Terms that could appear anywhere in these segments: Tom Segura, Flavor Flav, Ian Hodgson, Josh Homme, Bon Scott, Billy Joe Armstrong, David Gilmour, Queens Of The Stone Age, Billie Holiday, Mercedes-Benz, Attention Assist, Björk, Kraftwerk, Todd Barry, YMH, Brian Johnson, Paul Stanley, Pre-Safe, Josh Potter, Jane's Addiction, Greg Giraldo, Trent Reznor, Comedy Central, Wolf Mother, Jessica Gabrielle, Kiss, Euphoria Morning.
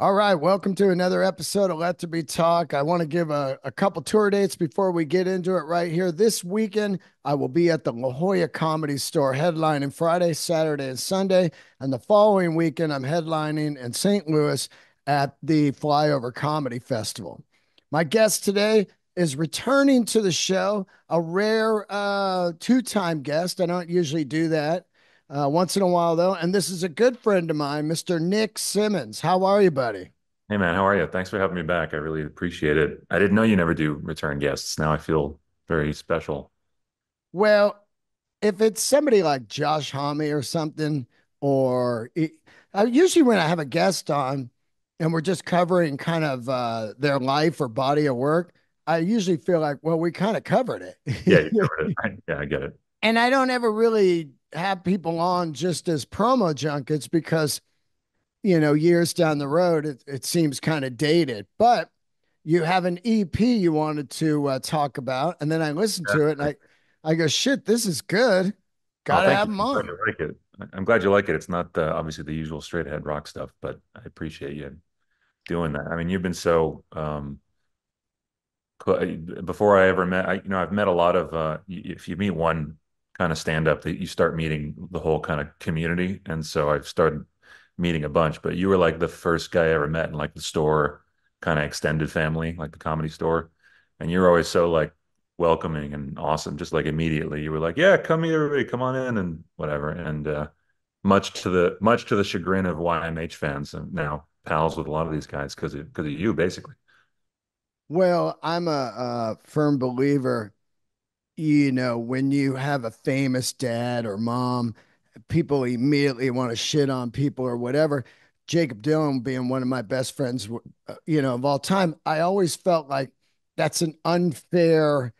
All right, welcome to another episode of Let There Be Talk. I want to give a couple tour dates before we get into it right here. This weekend, I will be at the La Jolla Comedy Store headlining Friday, Saturday, and Sunday. And the following weekend, I'm headlining in St. Louis at the Flyover Comedy Festival. My guest today is returning to the show, a rare two-time guest. I don't usually do that. Once in a while, though, and this is a good friend of mine, Mr. Nick Simmons. How are you, buddy? Hey, man. How are you? Thanks for having me back. I really appreciate it. I didn't know you never do return guests. Now I feel very special. Well, if it's somebody like Josh Homme or something, or usually when I have a guest on and we're just covering kind of their life or body of work, I usually feel like, well, we kind of covered it. Yeah, you covered it. Yeah, I get it. And I don't ever really have people on just as promo junkets because, you know, years down the road, it seems kind of dated. But you have an EP you wanted to talk about, and then I listened to it, and I go, shit, this is good. Gotta have them on. I'm glad you like it. It's not obviously the usual straight ahead rock stuff, but I appreciate you doing that. I mean, you've been so before I ever met, you know, I've met a lot of if you meet one kind of stand up that you start meeting the whole kind of community. And so I've started meeting a bunch, but you were like the first guy I ever met in like the store kind of extended family, like the comedy store. And you're always so like welcoming and awesome. Just like immediately you were like, yeah, come here, everybody, come on in and whatever. And much to the chagrin of YMH fans, I'm now pals with a lot of these guys because of you basically. Well, I'm a firm believer, you know, when you have a famous dad or mom, people immediately want to shit on people or whatever. Jacob Dylan being one of my best friends, you know, of all time, I always felt like that's an unfair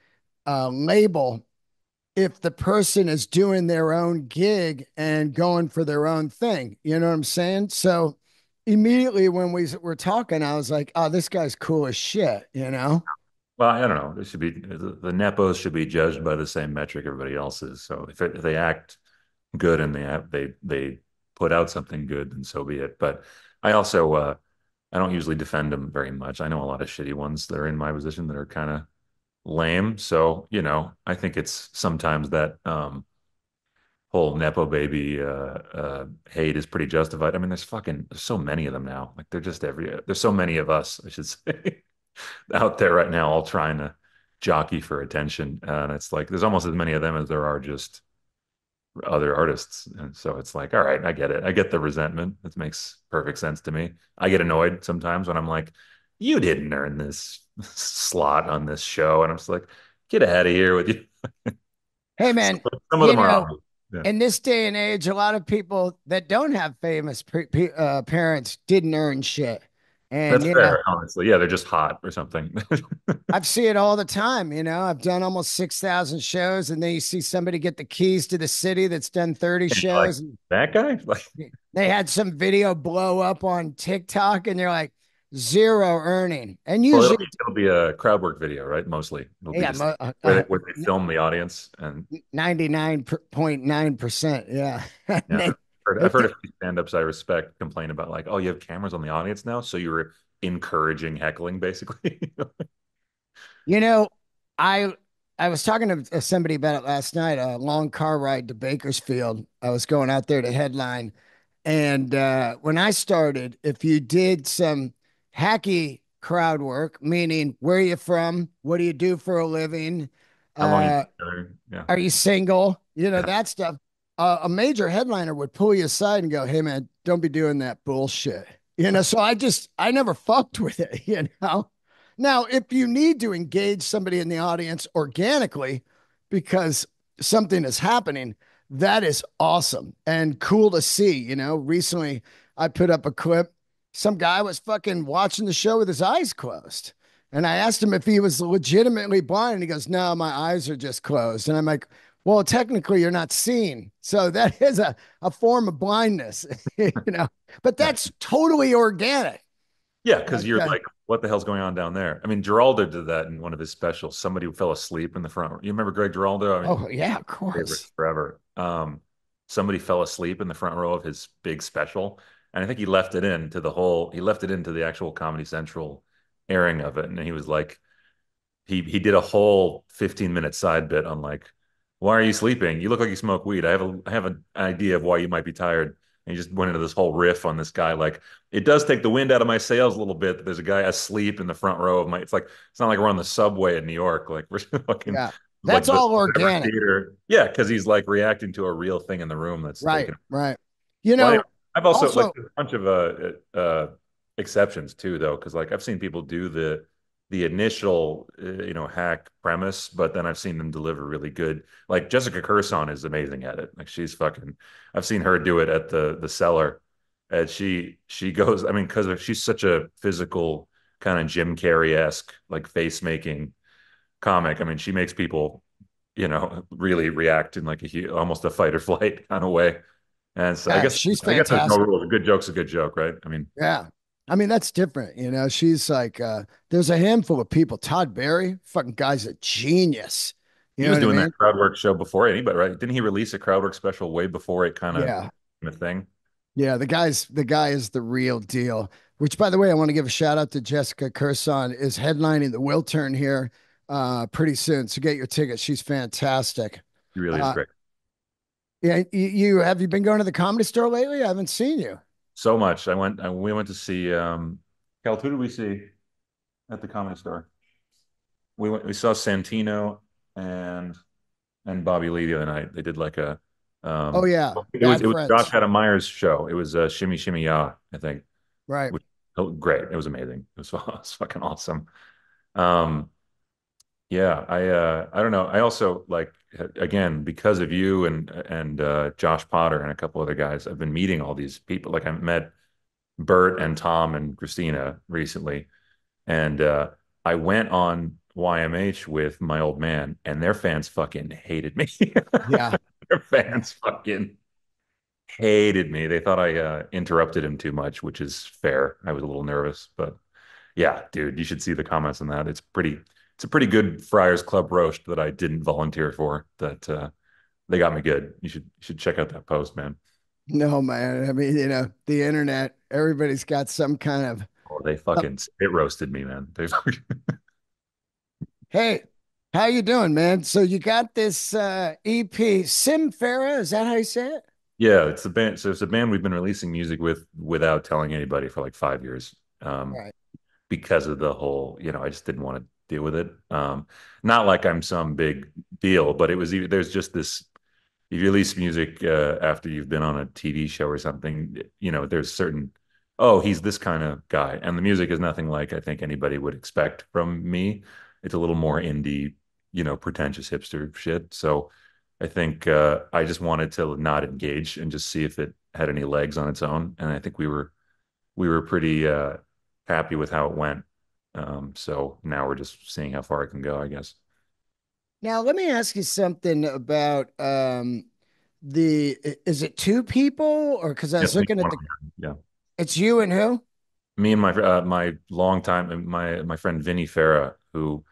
label. If the person is doing their own gig and going for their own thing, you know what I'm saying? So immediately when we were talking, I was like, oh, this guy's cool as shit, you know? Well, I don't know. This should be the nepos should be judged by the same metric everybody else is. So if they act good and they put out something good, then so be it. But I also I don't usually defend them very much. I know a lot of shitty ones that are in my position that are kind of lame. So you know, I think it's sometimes that whole nepo baby hate is pretty justified. I mean, there's so many of them now. Like they're just there's so many of us, I should say. Out there right now all trying to jockey for attention, and it's like there's almost as many of them as there are just other artists. And so it's like, all right, I get it. I get the resentment. It makes perfect sense to me. I get annoyed sometimes when I'm like, you didn't earn this slot on this show, and I'm just like, get out of here with you. Hey man, some of them are in this day and age, a lot of people that don't have famous parents didn't earn shit. And that's fair, know, honestly. Yeah, they're just hot or something. I've seen it all the time. You know, I've done almost 6,000 shows, and then you see somebody get the keys to the city that's done 30 shows. Like, that guy? Like, they had some video blow up on TikTok, and they're like, zero earning. And usually it'll be a crowd work video, right? Mostly. Where they film the audience. And 99.9%. Yeah. Yeah. I've heard a few stand-ups I respect complain about like, oh, you have cameras on the audience now, so you're encouraging heckling, basically. You know, I was talking to somebody about it last night, a long car ride to Bakersfield. I was going out there to headline, and when I started, if you did some hacky crowd work, meaning where are you from, what do you do for a living, are you single, you know, that stuff. A major headliner would pull you aside and go, hey, man, don't be doing that bullshit. You know, so I never fucked with it, you know. Now, if you need to engage somebody in the audience organically because something is happening, that is awesome and cool to see. You know, recently I put up a clip. Some guy was fucking watching the show with his eyes closed. And I asked him if he was legitimately blind. And he goes, no, my eyes are just closed. And I'm like, well, technically you're not seeing. So that is a form of blindness, you know, but that's totally organic. Yeah. Cause you're like, what the hell's going on down there? I mean, Giraldo did that in one of his specials. Somebody fell asleep in the front row. You remember Greg Giraldo? I mean, oh yeah, of course. Forever. Somebody fell asleep in the front row of his big special And I think he left it into the whole, he left it into the actual Comedy Central airing of it. And he was like, he did a whole 15-minute side bit on like, why are you sleeping? You look like you smoke weed. I have an idea of why you might be tired. And he just went into this whole riff on this guy. Like, it does take the wind out of my sails a little bit that there's a guy asleep in the front row of my, it's like, it's not like we're on the subway in New York. Like we're fucking, yeah. That's like all organic. Theater. Yeah. Cause he's like reacting to a real thing in the room. That's right. Taken. Right. You know, well, I've also like a bunch of exceptions too, though. Cause like I've seen people do the initial, you know, hack premise, but then I've seen them deliver really good. Like Jessica Kirson is amazing at it. Like she's fucking, I've seen her do it at the Cellar, and she goes, I mean, cause she's such a physical kind of Jim Carrey-esque like face making comic. I mean, she makes people, you know, really react in like a almost a fight or flight kind of way. And so yeah, I guess she's fantastic. I guess there's no rule. A good joke's a good joke, right? I mean, yeah. I mean, that's different. You know, she's like, there's a handful of people. Todd Barry, fucking guy's a genius. You he know was doing I mean? That crowd work show before anybody, right? Didn't he release a crowd work special way before it kind of yeah. became a thing? Yeah, the guy is the real deal. Which, by the way, I want to give a shout out to Jessica Kirson, is headlining the Will Turn here pretty soon. So get your tickets. She's fantastic. She really is great. Yeah, you have you been going to the Comedy Store lately? I haven't seen you. So much. We went to see Cal, who did we see at the Comedy Store? We saw Santino and Bobby Lee the other night. They did like a oh yeah. It was Josh Adam Meyer's show. It was Shimmy Shimmy Ya, I think. Right. Which, oh, great. It was amazing. It was fucking awesome. Yeah, I don't know. I also like again because of you and Josh Potter and a couple other guys. I've been meeting all these people. Like I met Bert and Tom and Christina recently, and I went on YMH with my old man, and their fans fucking hated me. Yeah, their fans fucking hated me. They thought I interrupted him too much, which is fair. I was a little nervous, but yeah, dude, you should see the comments on that. It's a pretty good Friars Club roast that I didn't volunteer for. That they got me good. You should check out that post, man. No, man. I mean, you know, the internet. Everybody's got some kind of. Oh, they fucking it roasted me, man. They. Fucking... Hey, how you doing, man? So you got this EP, Simfera. Is that how you say it? Yeah, it's a band. So it's a band we've been releasing music with without telling anybody for like 5 years, right. Because of the whole. You know, I just didn't want to. Deal with it. Not like I'm some big deal, but it was even, there's just this, you release music after you've been on a TV show or something, you know, there's certain, oh, he's this kind of guy. And the music is nothing like I think anybody would expect from me. It's a little more indie, you know, pretentious hipster shit. So I think I just wanted to not engage and just see if it had any legs on its own. And I think we were pretty happy with how it went. So now we're just seeing how far it can go, I guess. Now, let me ask you something about is it two people or because I was looking at the, yeah, it's you and who? Me and my, my friend Vinny Farah, who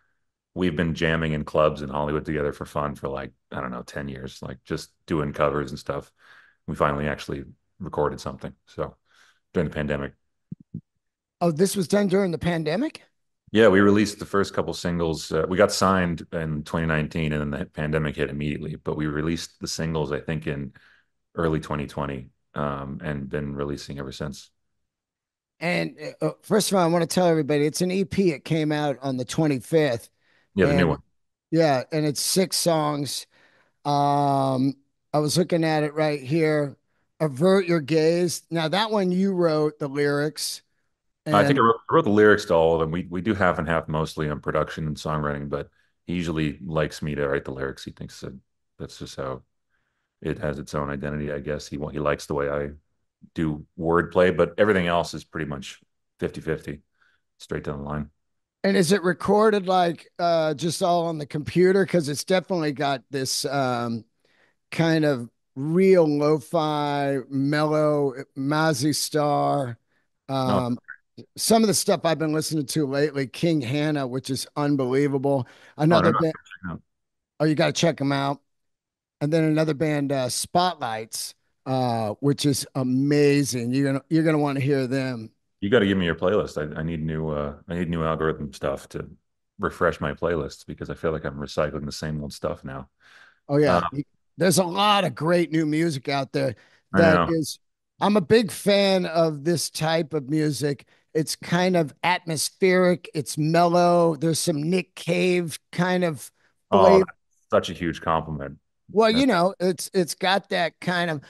we've been jamming in clubs in Hollywood together for fun for like, I don't know, 10 years, like just doing covers and stuff. We finally actually recorded something. So during the pandemic. Oh, this was done during the pandemic? Yeah, we released the first couple singles. We got signed in 2019, and then the pandemic hit immediately. But we released the singles, I think, in early 2020, and been releasing ever since. And first of all, I want to tell everybody, it's an EP. It came out on the 25th. Yeah, the new one. Yeah, and it's 6 songs. I was looking at it right here. Avert Your Gaze. Now, that one you wrote the lyrics. And I think I wrote the lyrics to all of them. We do half and half mostly on production and songwriting, but he usually likes me to write the lyrics. He thinks that that's just how it has its own identity, I guess. He likes the way I do wordplay, but everything else is pretty much 50-50, straight down the line. And is it recorded like just all on the computer? Because it's definitely got this kind of real lo-fi, mellow, Mazzy Star. No. Some of the stuff I've been listening to lately, King Hannah, which is unbelievable. Another band. Oh, you got to check them out. And then another band, Spotlights, which is amazing. You're gonna want to hear them. You got to give me your playlist. I need new algorithm stuff to refresh my playlists, because I feel like I'm recycling the same old stuff now. Oh yeah, there's a lot of great new music out there. That is, I'm a big fan of this type of music. It's kind of atmospheric. It's mellow. There's some Nick Cave kind of flavor. Oh, such a huge compliment. Well, you know, it's got that kind of,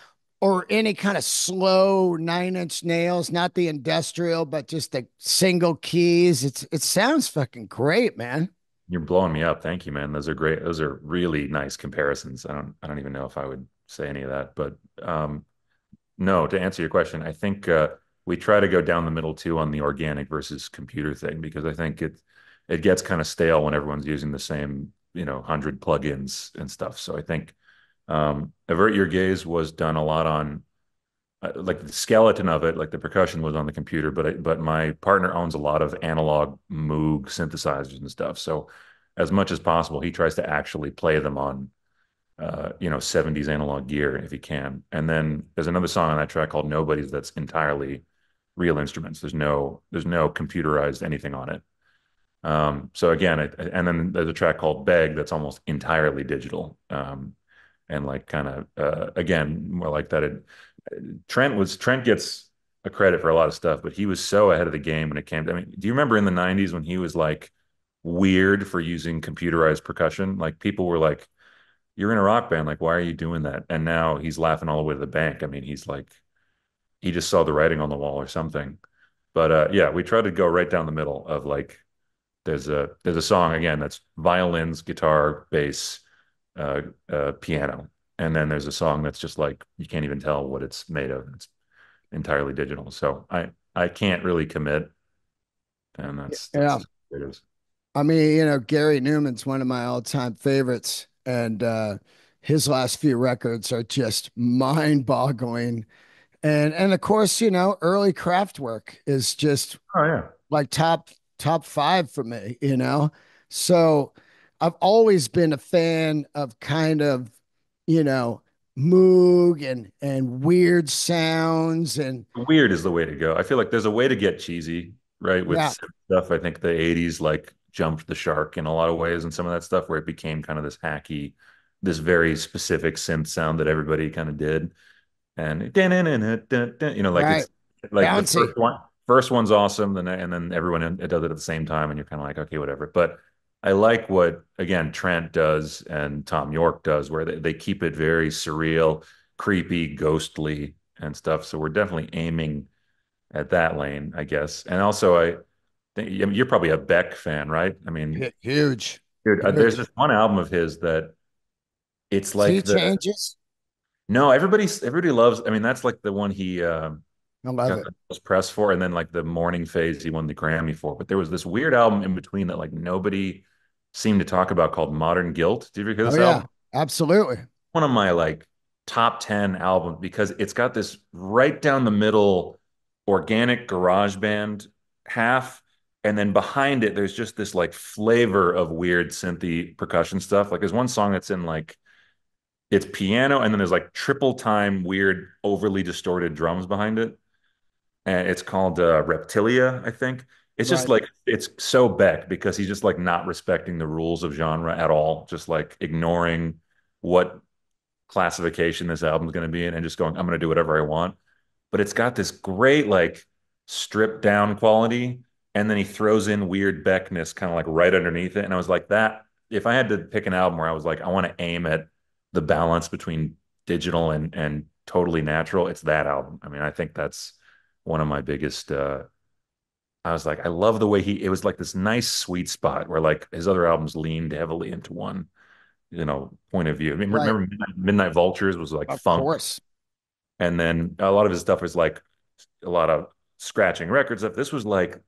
or any kind of slow Nine Inch Nails, not the industrial, but just the single keys. It sounds fucking great, man. You're blowing me up. Thank you, man. Those are great. Those are really nice comparisons. I don't even know if I would say any of that, but no, to answer your question, I think, we try to go down the middle too on the organic versus computer thing, because I think it gets kind of stale when everyone's using the same, 100 plugins and stuff. So I think Avert Your Gaze was done a lot on like the skeleton of it, like the percussion was on the computer, but my partner owns a lot of analog Moog synthesizers and stuff. So as much as possible, he tries to actually play them on 70s analog gear if he can. And then there's another song on that track called Nobody's that's entirely real instruments. There's no computerized anything on it. So again, and then there's a track called Beg that's almost entirely digital. And like kind of, again, more like that. Trent gets a credit for a lot of stuff, but he was so ahead of the game when it came to, do you remember in the 90s when he was like weird for using computerized percussion? Like people were like, you're in a rock band, like, why are you doing that? And now he's laughing all the way to the bank. I mean, he's like, he just saw the writing on the wall or something. But yeah, we try to go right down the middle of like, there's a song again, that's violins, guitar, bass, piano. And then there's a song that's just like, you can't even tell what it's made of. It's entirely digital. So I can't really commit. And that's what it is. I mean, Gary Newman's one of my all time favorites. And his last few records are just mind-boggling, and of course, early Kraftwerk is just like top five for me. So I've always been a fan of kind of Moog and weird sounds, and weird is the way to go. I feel like there's a way to get cheesy, right? With stuff, I think the '80s like jumped the shark in a lot of ways, and some of that stuff where it became kind of this hacky, this very specific synth sound that everybody kind of did, and it's like bouncy. The first one's awesome, and then everyone does it at the same time, and you're kind of like, okay, whatever. But I like what again Trent does and Thom Yorke does, where they keep it very surreal, creepy, ghostly, and stuff. So we're definitely aiming at that lane, I guess. And also you're probably a Beck fan, right? I mean, huge. Dude, huge. There's this one album of his that it's like Sea Changes. No, everybody loves. I mean, that's like the one he was pressed for, and then like the Morning Phase he won the Grammy for. But there was this weird album in between that like nobody seemed to talk about called Modern Guilt. Did you ever hear this album? Yeah, absolutely. One of my like top 10 albums, because it's got this right down the middle organic garage band half. And then behind it, there's just this like flavor of weird synthy percussion stuff. Like there's one song that's in like, it's piano, and then there's like triple time weird, overly distorted drums behind it. And it's called Reptilia, I think. It's just like, it's so Beck, because he's just like not respecting the rules of genre at all. Just like ignoring what classification this album's going to be in and just going, I'm going to do whatever I want. But it's got this great like stripped down quality. And then he throws in weird Beckness kind of like right underneath it. And I was like, that, if I had to pick an album where I was like, I want to aim at the balance between digital and totally natural, it's that album. I mean, I think that's one of my biggest, I was like, I love the way it was like this nice sweet spot where like his other albums leaned heavily into one, point of view. I mean, remember Midnight Vultures was like funk. Of course. And then a lot of his stuff was like a lot of scratching records stuff. This was like,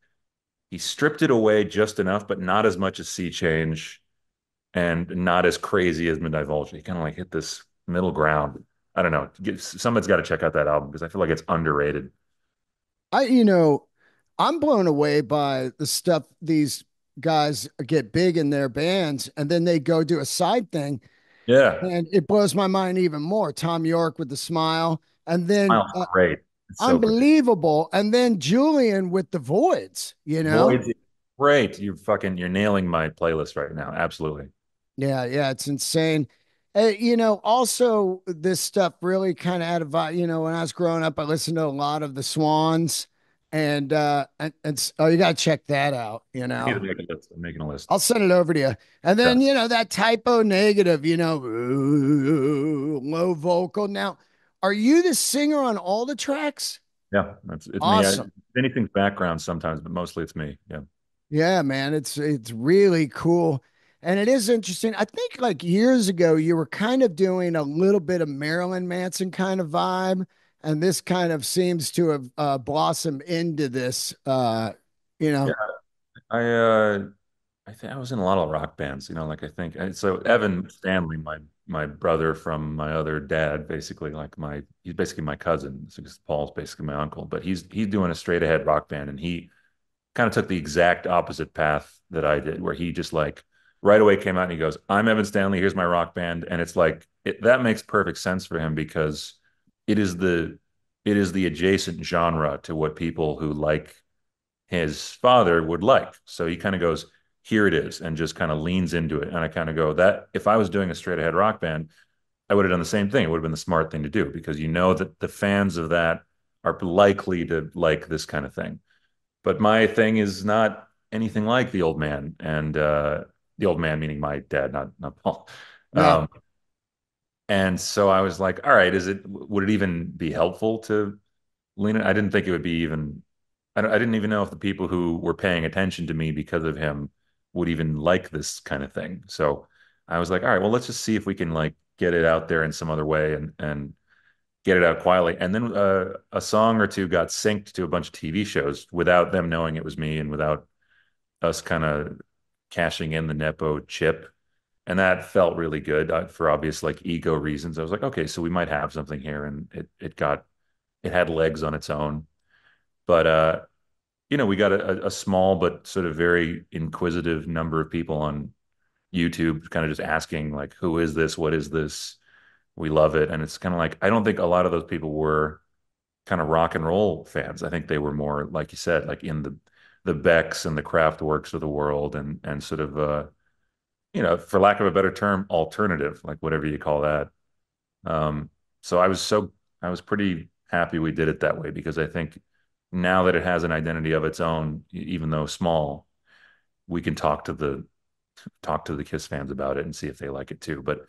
he stripped it away just enough, but not as much as Sea Change and not as crazy as Midnight Vulture. He kind of like hit this middle ground. I don't know. Somebody's got to check out that album because I feel like it's underrated. I'm blown away by the stuff these guys get big in their bands and then they go do a side thing. Yeah. And it blows my mind even more. Thom Yorke with the Smile. And then great. It's unbelievable. So and then Julian with the Voids, you know. Voids, great. You're nailing my playlist right now. Absolutely. Yeah, it's insane. You know, also this stuff really kind of out of, you know, when I was growing up, I listened to a lot of the Swans and oh, you got to check that out, you know. I'm making a list. I'll send it over to you. And then, you know, that typo negative, you know, low vocal. Now, are you the singer on all the tracks? Yeah, it's awesome. Me. Anything's background sometimes, but mostly it's me. Yeah. Yeah, man, it's really cool. And it is interesting. I think like years ago, you were kind of doing a little bit of Marilyn Manson kind of vibe. And this kind of seems to have blossomed into this, you know. Yeah. I think I was in a lot of rock bands, you know, like I think. So Evan Stanley, my brother from my other dad, basically he's basically my cousin. So Paul's basically my uncle, but he's doing a straight ahead rock band. And he kind of took the exact opposite path that I did, where he just like, right away came out and he goes, I'm Evan Stanley, here's my rock band. And it's like, that makes perfect sense for him because it is the adjacent genre to what people who like his father would like. So he kind of goes, here it is, and just kind of leans into it. And I kind of go, that if I was doing a straight ahead rock band, I would have done the same thing. It would have been the smart thing to do because you know that the fans of that are likely to like this kind of thing. But my thing is not anything like the old man. And, the old man, meaning my dad, not Paul. Yeah. And so I was like, all right, would it even be helpful to lean in? I didn't think it would be even, I didn't even know if the people who were paying attention to me because of him would even like this kind of thing. So I was like, all right, well, let's just see if we can like get it out there in some other way and get it out quietly. And then a song or two got synced to a bunch of TV shows without them knowing it was me and without us kind of cashing in the Nepo chip. And that felt really good for obvious like ego reasons. I was like, okay, so we might have something here. And it had legs on its own. But, you know, we got a small but sort of very inquisitive number of people on YouTube kind of just asking like, who is this? What is this? We love it. And it's kind of like, I don't think a lot of those people were kind of rock and roll fans. I think they were more, like you said, like in the Becks and the Kraftwerks of the world and sort of, you know, for lack of a better term, alternative, like whatever you call that. So I was pretty happy we did it that way because I think now that it has an identity of its own, even though small, we can talk to the Kiss fans about it and see if they like it too. But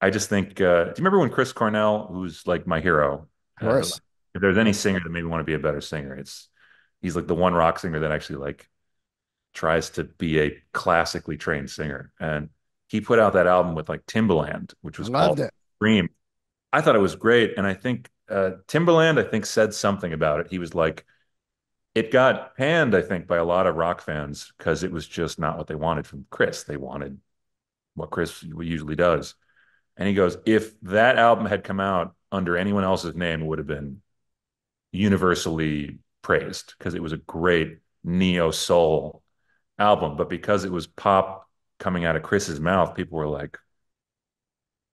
I just think, do you remember when Chris Cornell, who's like my hero, of course. If there's any singer that made me want to be a better singer, he's like the one rock singer that actually like tries to be a classically trained singer. And he put out that album with like Timbaland, which was called Dream. I thought it was great. And I think Timbaland, I think, said something about it. He was like, it got panned, I think, by a lot of rock fans because it was just not what they wanted from Chris. They wanted what Chris usually does. And he goes, if that album had come out under anyone else's name, it would have been universally praised because it was a great neo soul album, but because it was pop coming out of Chris's mouth, people were like,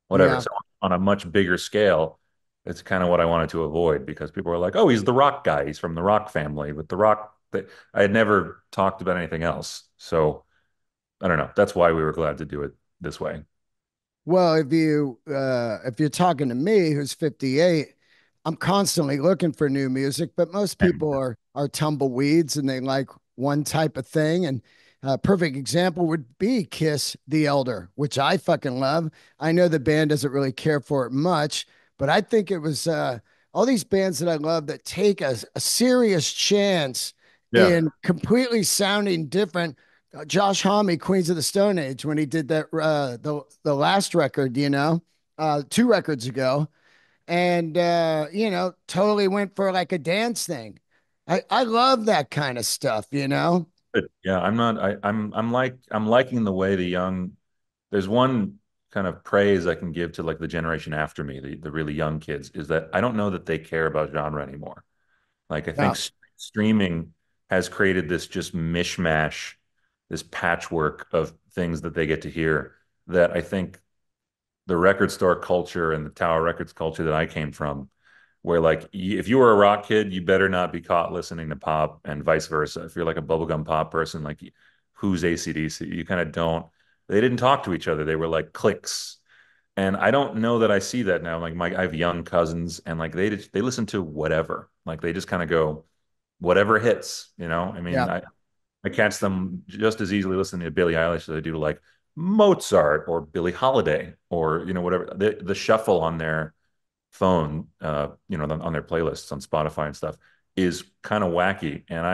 whatever. Yeah. So on a much bigger scale, it's kind of what I wanted to avoid because people were like, oh, he's the rock guy, he's from the rock family with the rock. I had never talked about anything else, so I don't know, that's why we were glad to do it this way. Well, if you're talking to me who's 58, I'm constantly looking for new music, but most people are tumbleweeds and they like one type of thing. And a perfect example would be Kiss the Elder, which I fucking love. I know the band doesn't really care for it much, but I think it was all these bands that I love that take a serious chance in completely sounding different. Josh Homme, Queens of the Stone Age, when he did that the last record, you know, 2 records ago. And, you know, totally went for like a dance thing. I love that kind of stuff, you know? Yeah, I'm liking the way there's one kind of praise I can give to like the generation after me, the really young kids, is that I don't know that they care about genre anymore. Like I think streaming has created this just mishmash, this patchwork of things that they get to hear that I think the record store culture and the Tower Records culture that I came from where like if you were a rock kid, you better not be caught listening to pop, and vice versa. If you're like a bubblegum pop person, like who's AC/DC, you kind of don't. They didn't talk to each other. They were like cliques. And I don't know that I see that now. Like I have young cousins, and like they listen to whatever. Like they just kind of go whatever hits, you know? I mean, yeah. I catch them just as easily listening to Billie Eilish as I do to like Mozart or Billie Holiday or, you know, whatever. The shuffle on their phone, you know, on their playlists on Spotify and stuff is kind of wacky. And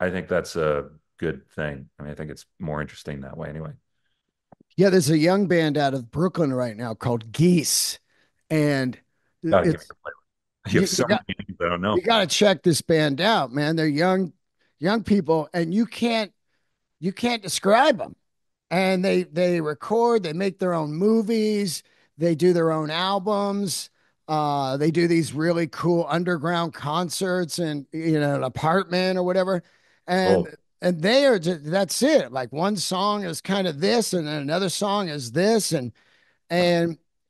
I think that's a good thing. I mean, I think it's more interesting that way anyway. Yeah, there's a young band out of Brooklyn right now called Geese, and you got to check this band out, man. They're young people, and you can't describe them. And they record, they make their own movies, they do their own albums, they do these really cool underground concerts, and you know, an apartment or whatever, and. Oh. And they are just, that's it. Like one song is kind of this, and then another song is this. And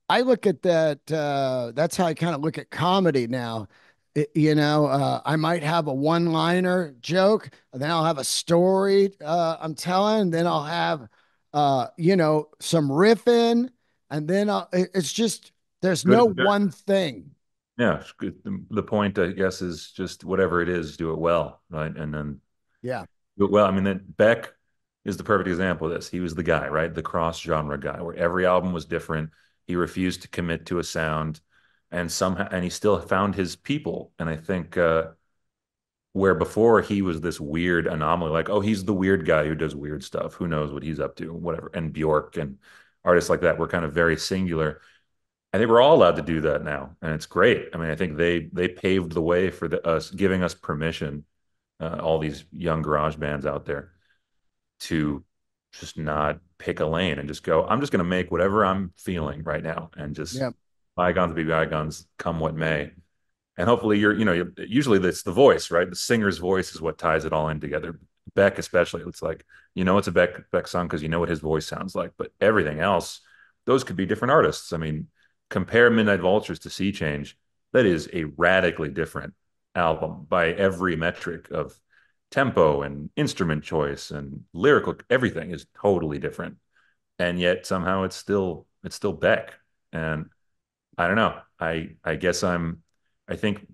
I look at that. That's how I kind of look at comedy now. I might have a one-liner joke, and then I'll have a story I'm telling, and then I'll have, some riffing. And then it's just, there's good, no good. One thing. Yeah. The point, I guess, is just whatever it is, do it well. Right. And then. Yeah. Well, I mean, that Beck is the perfect example of this. He was the guy, right? The cross-genre guy, where every album was different. He refused to commit to a sound, and he still found his people. And I think where before he was this weird anomaly, like, oh, he's the weird guy who does weird stuff. Who knows what he's up to, whatever. And Bjork and artists like that were kind of very singular. I think we're all allowed to do that now, and it's great. I mean, I think they paved the way for us, giving us permission. All these young garage bands out there to just not pick a lane and just go, I'm just going to make whatever I'm feeling right now, and just bygones be bygones, come what may. And hopefully usually that's the voice, right? The singer's voice is what ties it all in together. Beck especially, it's like, it's a Beck song because you know what his voice sounds like, but everything else, those could be different artists. I mean, compare Midnight Vultures to Sea Change. That is a radically different album by every metric of tempo and instrument choice and lyrical. Everything is totally different, and yet somehow it's still Beck. And I don't know, I guess I think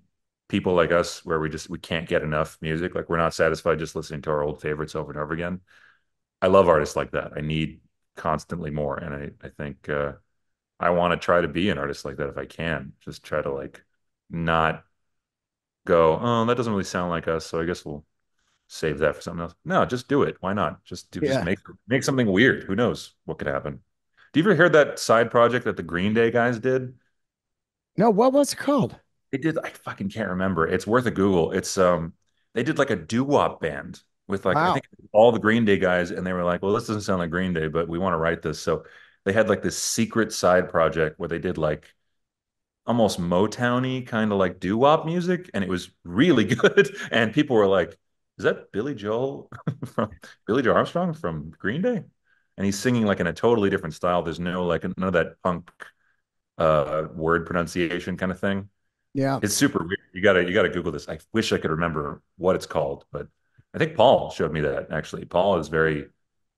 people like us, where we can't get enough music, like we're not satisfied just listening to our old favorites over and over again. I love artists like that. I need constantly more, and I think I want to try to be an artist like that if I can. Just try to like not go, oh, that doesn't really sound like us, so I guess we'll save that for something else. No, just do it. Why not? Just make something weird. Who knows what could happen? Do you ever hear that side project that the Green Day guys did? No, what was it called? They did, I fucking can't remember. It's worth a Google. It's they did like a doo-wop band with like, wow. I think all the Green Day guys, and they were like, well, this doesn't sound like Green Day, but we want to write this. So they had like this secret side project where they did like almost Motown-y kind of like doo-wop music, and it was really good. And people were like, is that Billy Joe Armstrong from Green Day? And he's singing like in a totally different style. There's no like none of that punk word pronunciation kind of thing. Yeah, it's super weird. You gotta Google this. I wish I could remember what it's called, but I think Paul showed me that actually. Paul is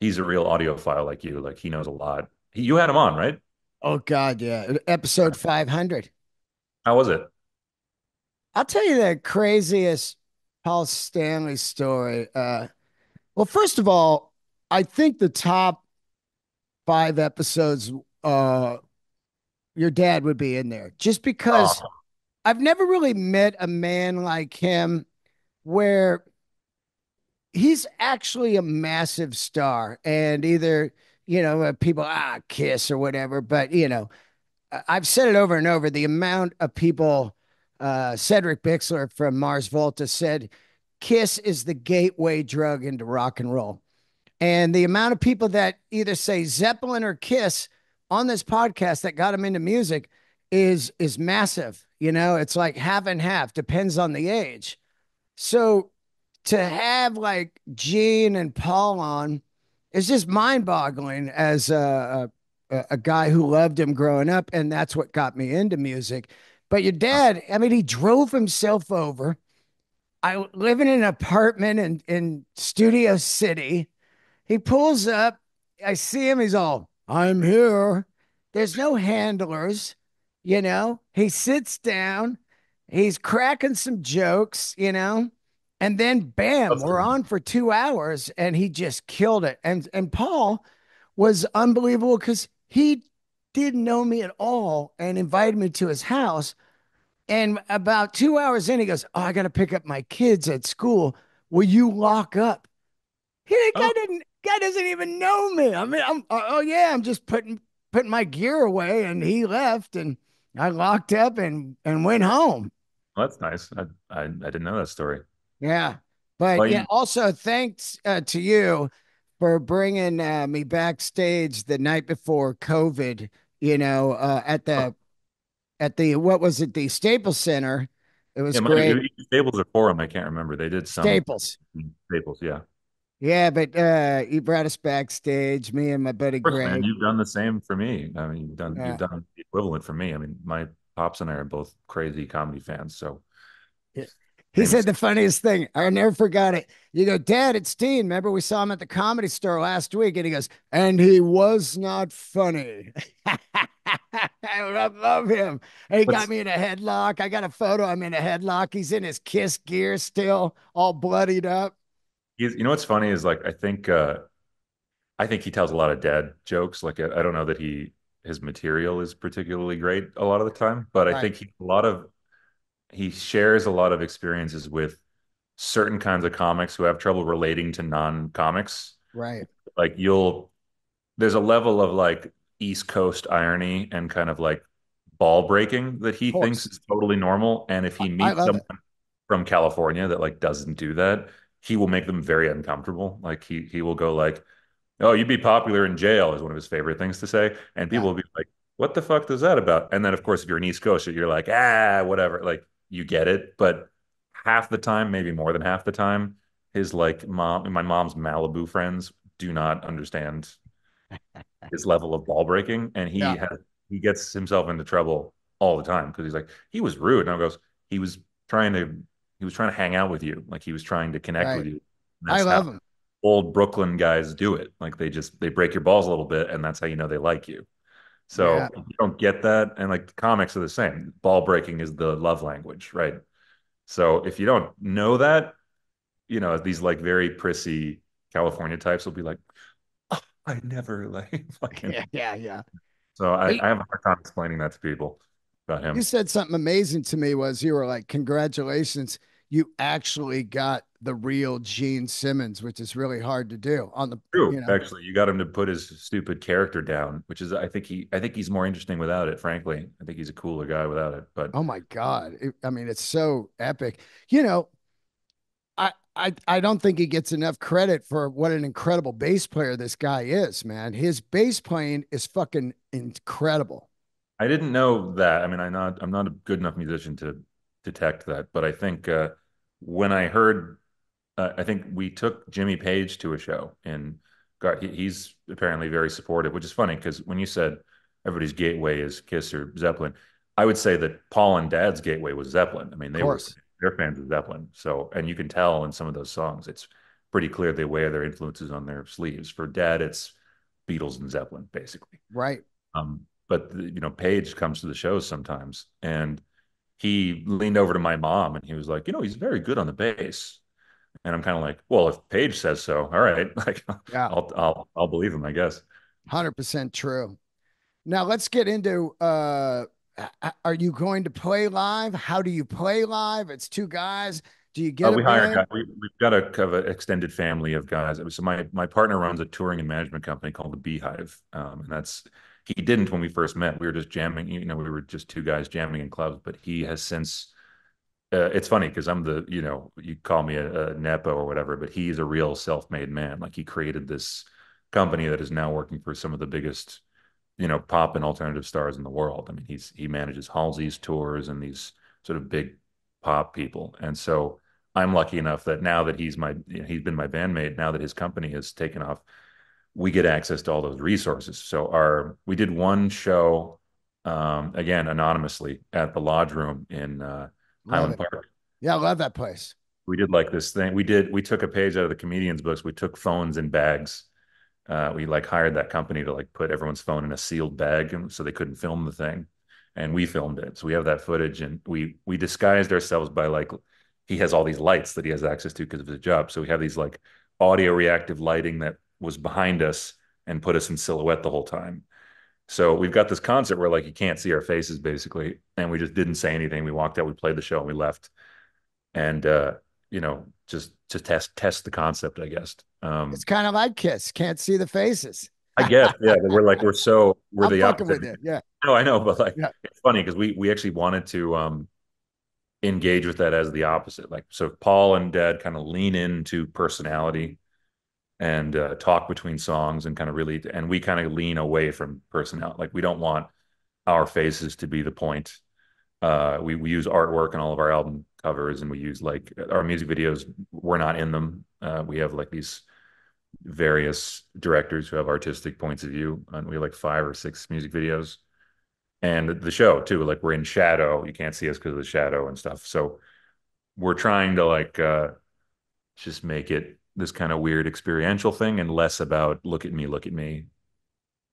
he's a real audiophile like you. Like he knows a lot. You had him on, right? Oh God, yeah. Episode 500. How was it? I'll tell you the craziest Paul Stanley story. Well, first of all, I think the top 5 episodes, your dad would be in there, just because I've never really met a man like him where he's actually a massive star, and either, people, Kiss or whatever. But, I've said it over and over. The amount of people, Cedric Bixler from Mars Volta said, Kiss is the gateway drug into rock and roll. And the amount of people that either say Zeppelin or Kiss on this podcast that got them into music is massive. It's like half and half, depends on the age. So to have like Gene and Paul on, it's just mind-boggling as a guy who loved him growing up, and that's what got me into music. But your dad, I mean, he drove himself over. I live in an apartment in Studio City. He pulls up. I see him. He's all, I'm here. There's no handlers, you know. He sits down. He's cracking some jokes, you know. And then, bam, we're on for 2 hours, and he just killed it. And Paul was unbelievable because he didn't know me at all and invited me to his house. And about 2 hours in, he goes, oh, I got to pick up my kids at school. Will you lock up? Guy doesn't even know me. I mean, I'm just putting my gear away, and he left, and I locked up and went home. Well, that's nice. I didn't know that story. Yeah, but well, yeah. Also, thanks to you for bringing me backstage the night before COVID. You know, at the what was it? The Staples Center. It was great. Staples or Forum? I can't remember. They did some Staples. Yeah. Yeah, but you brought us backstage, me and my buddy Greg. Man, you've done the same for me. I mean, you've done the equivalent for me. I mean, my pops and I are both crazy comedy fans. So he said the funniest thing. I never forgot it. You go, Dad, it's Dean. Remember we saw him at the Comedy Store last week, and he goes, and he was not funny. I love him. And he got me in a headlock. I got a photo. I'm in a headlock. He's in his Kiss gear still, all bloodied up. You know what's funny is, like, I think he tells a lot of dad jokes. Like, I don't know that his material is particularly great a lot of the time, but right. I think he shares a lot of experiences with certain kinds of comics who have trouble relating to non-comics. Right. Like there's a level of, like, East Coast irony and kind of like ball breaking that he thinks is totally normal. And if he meets someone from California that, like, doesn't do that, he will make them very uncomfortable. Like he will go like, oh, you'd be popular in jail is one of his favorite things to say. And people will be like, what the fuck is that about? And then, of course, if you're an East Coast, you're like, whatever. Like, you get it. But half the time, maybe more than half the time, his like my mom's Malibu friends do not understand his level of ball breaking. And he gets himself into trouble all the time because he's like, he was rude. And I goes, he was trying to hang out with you. Like, he was trying to connect with you. I love him. Old Brooklyn guys do it. Like, they break your balls a little bit, and that's how you know they like you. So you don't get that. And, like, comics are the same. Ball breaking is the love language, right? So if you don't know that, you know, these, like, very prissy California types will be like, oh, I never, like, fucking. Yeah. So I have a hard time explaining that to people about him. You said something amazing to me was you were like, congratulations. You actually got the real Gene Simmons, which is really hard to do on the True. You know. Actually, you got him to put his stupid character down, which is I think he's more interesting without it, frankly. I think he's a cooler guy without it. But oh my God. It's so epic. You know, I don't think he gets enough credit for what an incredible bass player this guy is, man. His bass playing is fucking incredible. I didn't know that. I mean, I'm not a good enough musician to detect that, but I think when I heard, I think we took Jimmy Page to a show, and God, he's apparently very supportive, which is funny because when you said everybody's gateway is Kiss or Zeppelin, I would say that Paul and Dad's gateway was Zeppelin. I mean, they're fans of Zeppelin. So, and you can tell in some of those songs, it's pretty clear they wear their influences on their sleeves. For Dad, it's Beatles and Zeppelin, basically. Right. But, you know, Paige comes to the shows sometimes, and he leaned over to my mom and he was like, you know, he's very good on the bass. And I'm kind of like, well, if Paige says so, all right, like, I'll believe him, I guess. 100% true. Now let's get into, are you going to play live? How do you play live? It's two guys. Do you get we hire guys. We've got a kind of an extended family of guys. So my partner runs a touring and management company called The Beehive. And that's, he didn't when we first met. We were just jamming. You know, we were just two guys jamming in clubs. But he has since. It's funny because I'm the, you know, you call me a nepo or whatever, but he's a real self-made man. Like, he created this company that is now working for some of the biggest, you know, pop and alternative stars in the world. I mean, he manages Halsey's tours and these sort of big pop people. And so I'm lucky enough that now that he's been my bandmate, now that his company has taken off, we get access to all those resources. So we did one show again, anonymously at the Lodge Room in Highland Park. Yeah, I love that place. We did like this thing. We took a page out of the comedians' books. We took phones in bags. We like hired that company to like put everyone's phone in a sealed bag, and so they couldn't film the thing. And we filmed it. So we have that footage, and we disguised ourselves by like, he has all these lights that he has access to because of his job. So we have these like audio reactive lighting that was behind us and put us in silhouette the whole time. So we've got this concert where like you can't see our faces basically. And we just didn't say anything. We walked out, we played the show, and we left. And, you know, just to test the concept, I guess. It's kind of like Kiss. Can't see the faces. I guess, yeah. We're like, we're the opposite. Yeah. No, I know, but like, yeah. It's funny because we actually wanted to engage with that as the opposite. Like, so Paul and Dad kind of lean into personality and talk between songs and kind of really, and we kind of lean away from personality. Like, we don't want our faces to be the point. We use artwork in all of our album covers, and we use like our music videos. We're not in them. We have like these various directors who have artistic points of view, and we have like 5 or 6 music videos, and the show too, like we're in shadow, you can't see us because of the shadow and stuff. So we're trying to like just make it this kind of weird experiential thing and less about look at me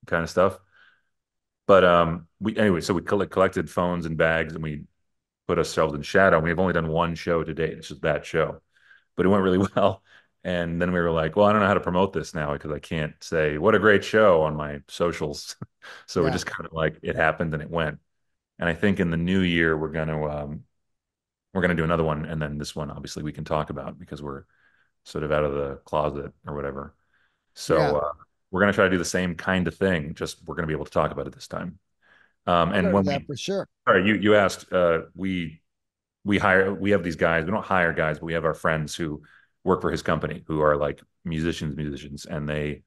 kind of stuff. But we anyway, so we collected phones and bags, and we put ourselves in shadow. We've only done one show to date. It's just that show, but it went really well. And then we were like, well, I don't know how to promote this now because I can't say what a great show on my socials. So yeah. It just kind of like, it happened and it went. And I think in the new year, we're going to do another one. And then this one, obviously we can talk about because we're sort of out of the closet or whatever. So yeah. We're going to try to do the same kind of thing. Just, we're going to be able to talk about it this time. And when that we, for sure. Sorry, you asked, we have these guys, we don't hire guys, but we have our friends who work for his company, who are like musicians, and they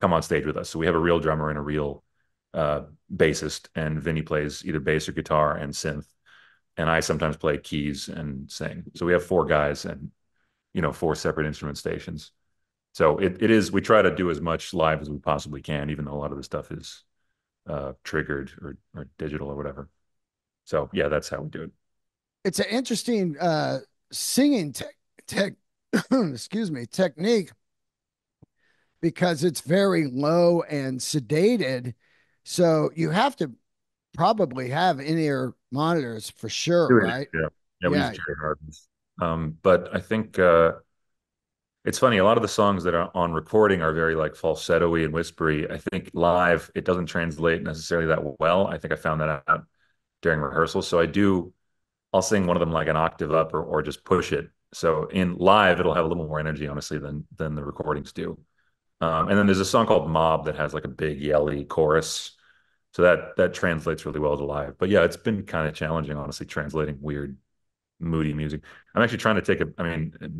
come on stage with us. So we have a real drummer and a real bassist, and Vinny plays either bass or guitar and synth, and I sometimes play keys and sing. So we have 4 guys and, you know, 4 separate instrument stations. So it is, we try to do as much live as we possibly can, even though a lot of the stuff is triggered or digital or whatever. So yeah, that's how we do it. It's an interesting singing tech excuse me, technique, because it's very low and sedated. So you have to probably have in-ear monitors for sure, right? Yeah, yeah, we use Cherry Hardens. But I think it's funny. A lot of the songs that are on recording are very like falsetto-y and whispery. I think live, it doesn't translate necessarily that well. I think I found that out during rehearsal. So I'll sing one of them like an octave up or just push it. So in live, it'll have a little more energy, honestly, than the recordings do. And then there's a song called Mob that has like a big yelly chorus. So that translates really well to live. But yeah, it's been kind of challenging, honestly, translating weird, moody music. I'm actually trying to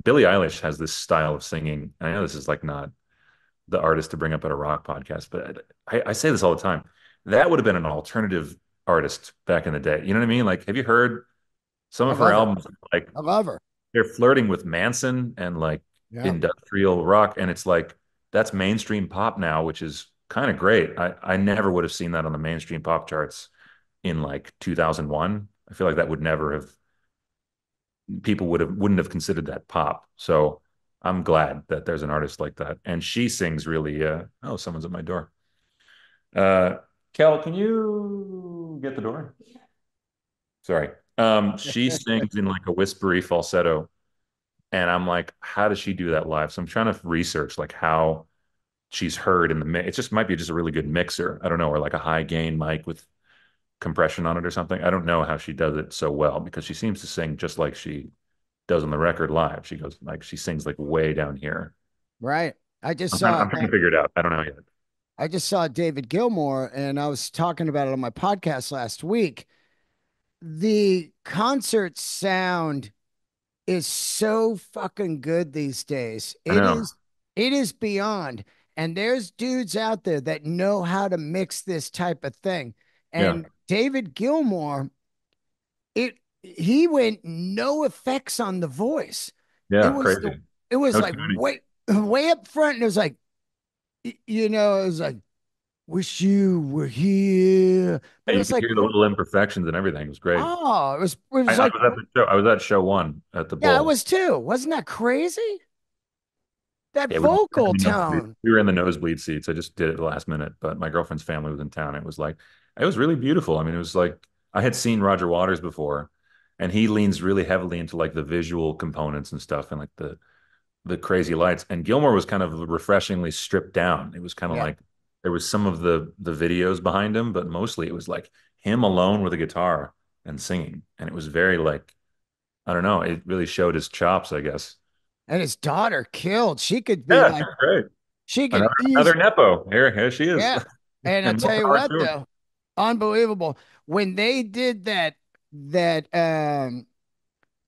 Billie Eilish has this style of singing. I know this is like not the artist to bring up at a rock podcast, but I say this all the time. That would have been an alternative artist back in the day. You know what I mean? Like, have you heard some of her albums? Like, I love her. They're flirting with Manson and like industrial rock. And it's like, that's mainstream pop now, which is kind of great. I never would have seen that on the mainstream pop charts in like 2001. I feel like that would never have, people wouldn't have considered that pop. So I'm glad that there's an artist like that. And she sings really, oh, someone's at my door. Kel, can you get the door? Yeah. Sorry. She sings in like a whispery falsetto, and I'm like, how does she do that live? So I'm trying to research like how she's heard in the mix. It just might be just a really good mixer. I don't know. Or like a high gain mic with compression on it or something. I don't know how she does it so well, because she seems to sing just like she does on the record live. She goes like, she sings like way down here. Right. I'm trying to figure it out. I don't know yet. I just saw David Gilmour, and I was talking about it on my podcast last week. The concert sound is so fucking good these days. It is beyond. And there's dudes out there that know how to mix this type of thing. And David Gilmour, he went no effects on the voice. Yeah, it was like way up front, and it was like, you know, it was like wish you were here. But yeah, it's like, hear the little imperfections and everything. It was great. Oh, it was like, I was at show one at the Bowl. Yeah, I was too. Wasn't that crazy? That vocal tone. We were in the nosebleed seats. I just did it the last minute, but my girlfriend's family was in town. It was like, it was really beautiful. I mean, it was like, I had seen Roger Waters before, and he leans really heavily into like the visual components and stuff, and like the crazy lights. And Gilmour was kind of refreshingly stripped down. It was kind of like there was some of the videos behind him, but mostly it was like him alone with a guitar and singing. And it was very like, I don't know, it really showed his chops, I guess. And his daughter killed. She could be like, great. She could another Nepo. Here she is. Yeah. And I'll tell you what, though, unbelievable. When they did that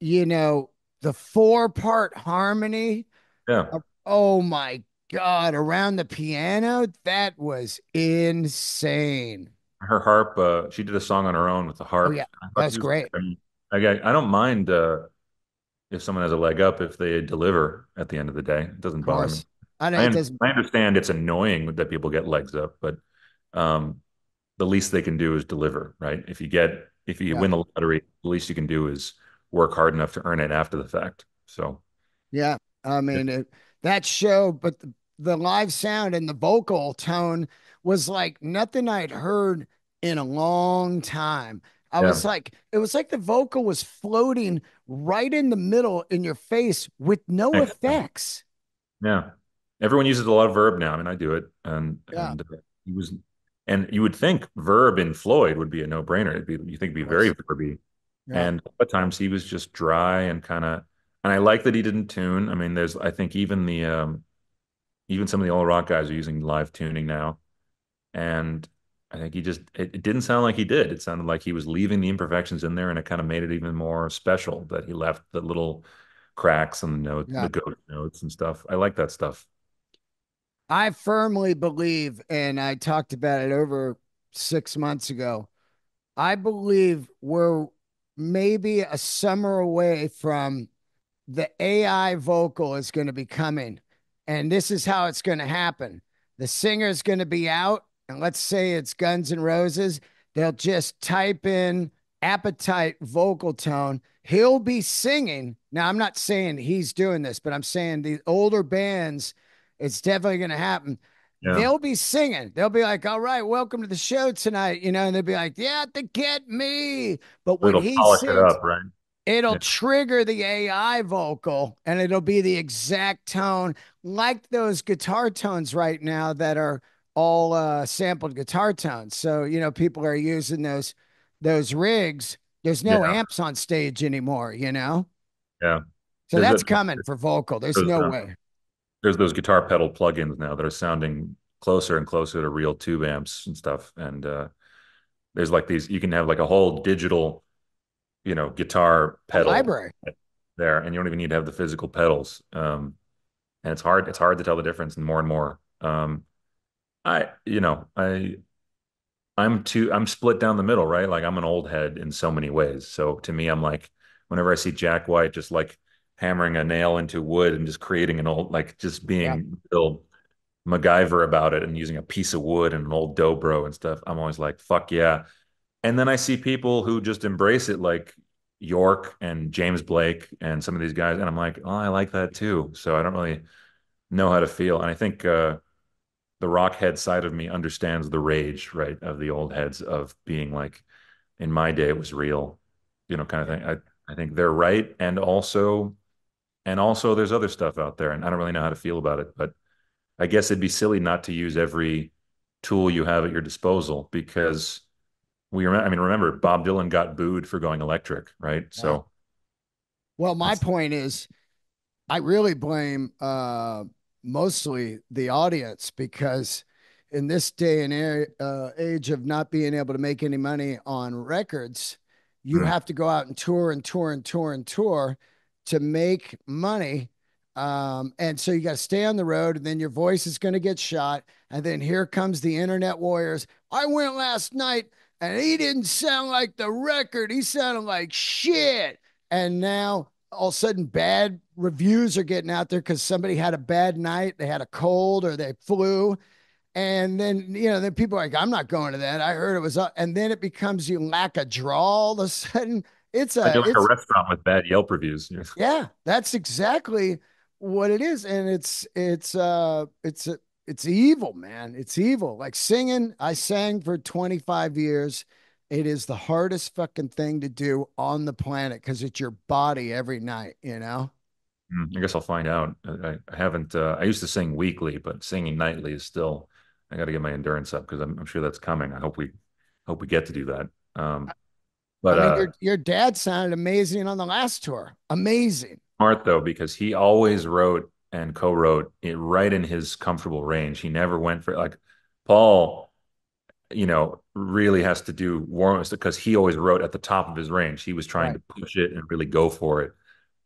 you know, the 4-part harmony. Yeah. Oh my God, around the piano. That was insane. Her harp, she did a song on her own with the harp. Oh, yeah. That's great. I don't mind if someone has a leg up, if they deliver at the end of the day. It doesn't bother me. I understand it's annoying that people get legs up, but the least they can do is deliver, right? If you win the lottery, the least you can do is work hard enough to earn it after the fact. So yeah, I mean, that show, but the live sound and the vocal tone was like nothing I'd heard in a long time. I was like, it was like the vocal was floating right in the middle in your face with no effects. Yeah. Everyone uses a lot of verb now. I mean, I do it. And he was, and you would think verb in Floyd would be a no brainer. It'd be very verby. Yeah. And at times he was just dry and and I like that he didn't tune. I mean, I think even even some of the old rock guys are using live tuning now. And I think it didn't sound like he did. It sounded like he was leaving the imperfections in there, and it kind of made it even more special that he left the little cracks and the notes, the go notes and stuff. I like that stuff. I firmly believe, and I talked about it over 6 months ago, I believe we're maybe a summer away from the AI vocal is going to be coming. And this is how it's going to happen. The singer is going to be out. And let's say it's Guns N' Roses. They'll just type in appetite vocal tone. He'll be singing. Now, I'm not saying he's doing this, but I'm saying the older bands, it's definitely going to happen. Yeah. They'll be singing. They'll be like, all right, welcome to the show tonight. You know, and they'll be like, yeah, to get me. But when he sings, it up, right? It'll trigger the AI vocal, and it'll be the exact tone, like those guitar tones right now that are all sampled guitar tones. So, you know, people are using those rigs. There's no amps on stage anymore, you know? Yeah. So that's coming for vocal. There's no way. There's those guitar pedal plugins now that are sounding closer and closer to real tube amps and stuff. And there's like these, you can have like a whole digital, you know, guitar pedal library there, and you don't even need to have the physical pedals. And it's hard to tell the difference, and more. I'm split down the middle, right? Like I'm an old head in so many ways. So to me, I'm like, whenever I see Jack White, just like hammering a nail into wood and just creating an old, like just being real MacGyver about it and using a piece of wood and an old dobro and stuff, I'm always like, fuck yeah. And then I see people who just embrace it, like Yorke and James Blake and some of these guys. And I'm like, oh, I like that too. So I don't really know how to feel. And I think, the rock head side of me understands the rage, right, of the old heads of being like, in my day, it was real, you know, kind of thing. I think they're right. And also there's other stuff out there, and I don't really know how to feel about it, but I guess it'd be silly not to use every tool you have at your disposal, because remember Bob Dylan got booed for going electric, right? Yeah. So. Well, my point is I really blame, mostly the audience, because in this day and age of not being able to make any money on records, you have to go out and tour to make money. And so you got to stay on the road, and then your voice is going to get shot. And then here comes the internet warriors. I went last night and he didn't sound like the record. He sounded like shit. And now all of a sudden bad reviews are getting out there because somebody had a bad night, they had a cold, or they flew, And then, you know, then people are like, I'm not going to that. I heard it was up. And then it becomes you lack a draw all of a sudden. It's a, like a restaurant with bad Yelp reviews. Yeah, that's exactly what it is. And it's evil, man. It's evil. Like singing. I sang for 25 years. It is the hardest fucking thing to do on the planet because it's your body every night, you know? I guess I'll find out. I haven't, I used to sing weekly, but singing nightly is still, I got to get my endurance up because I'm sure that's coming. I hope we get to do that. But I mean, your dad sounded amazing on the last tour. Amazing. Smart though, because he always wrote and co-wrote it right in his comfortable range. He never went for like Paul, you know, really has to do warm-ups because he always wrote at the top of his range. He was trying to push it and really go for it.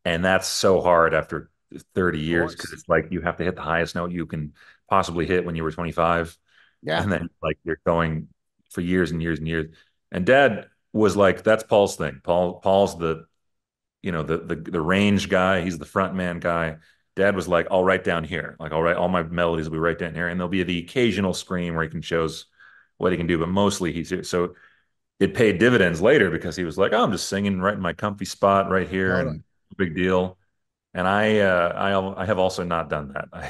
And that's so hard after 30 years because it's like you have to hit the highest note you can possibly hit when you were 25. Yeah. And then like you're going for years and years and years. And Dad was like, that's Paul's thing. Paul's the, you know, the range guy. He's the front man guy. Dad was like, I'll write down here. Like, I'll write all my melodies will be right down here. And there'll be the occasional scream where he can shows what he can do. But mostly he's here. So it paid dividends later because he was like, oh, I'm just singing right in my comfy spot right here. Totally. And big deal. And I have also not done that. I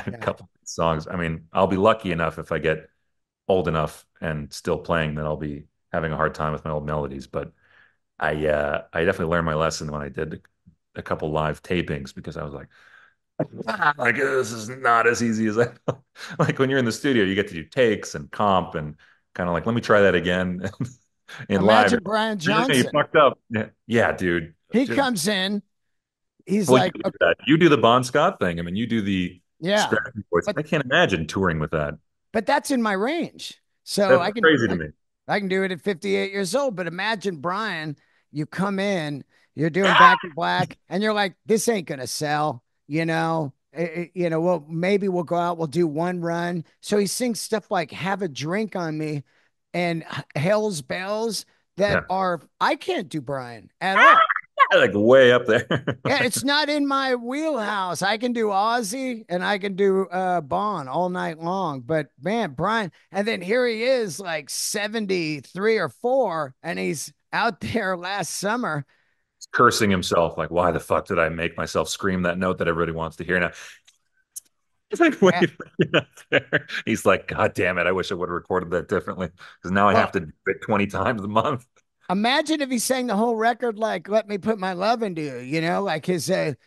have a couple of songs. I mean, I'll be lucky enough if I get old enough and still playing that I'll be having a hard time with my old melodies. But I definitely learned my lesson when I did a couple live tapings because I was like, this is not as easy as I thought. Like when you're in the studio, you get to do takes and comp and kind of like, let me try that again. In imagine live, Brian Johnson. You fucked up. Yeah, dude. He comes in, he's like, you do the Bon Scott thing. I mean, you do the scrappy voice. I can't imagine touring with that. But that's in my range. So that's crazy to me. I can do it at 58 years old. But imagine, Brian, you come in, you're doing Back in Black, and you're like, this ain't going to sell, you know? Well, maybe we'll go out, we'll do one run. So he sings stuff like Have a Drink on Me and Hell's Bells I can't do Brian at all. Like way up there. Yeah, it's not in my wheelhouse. I can do Ozzy and I can do Bon all night long. But man, Brian, and then here he is like 73 or 4, and he's out there last summer. He's cursing himself like, why the fuck did I make myself scream that note that everybody wants to hear now? It's like way up there. He's like, God damn it, I wish I would have recorded that differently. Because now I have to do it 20 times a month. Imagine if he sang the whole record like, let me put my love into you, you know, like his, let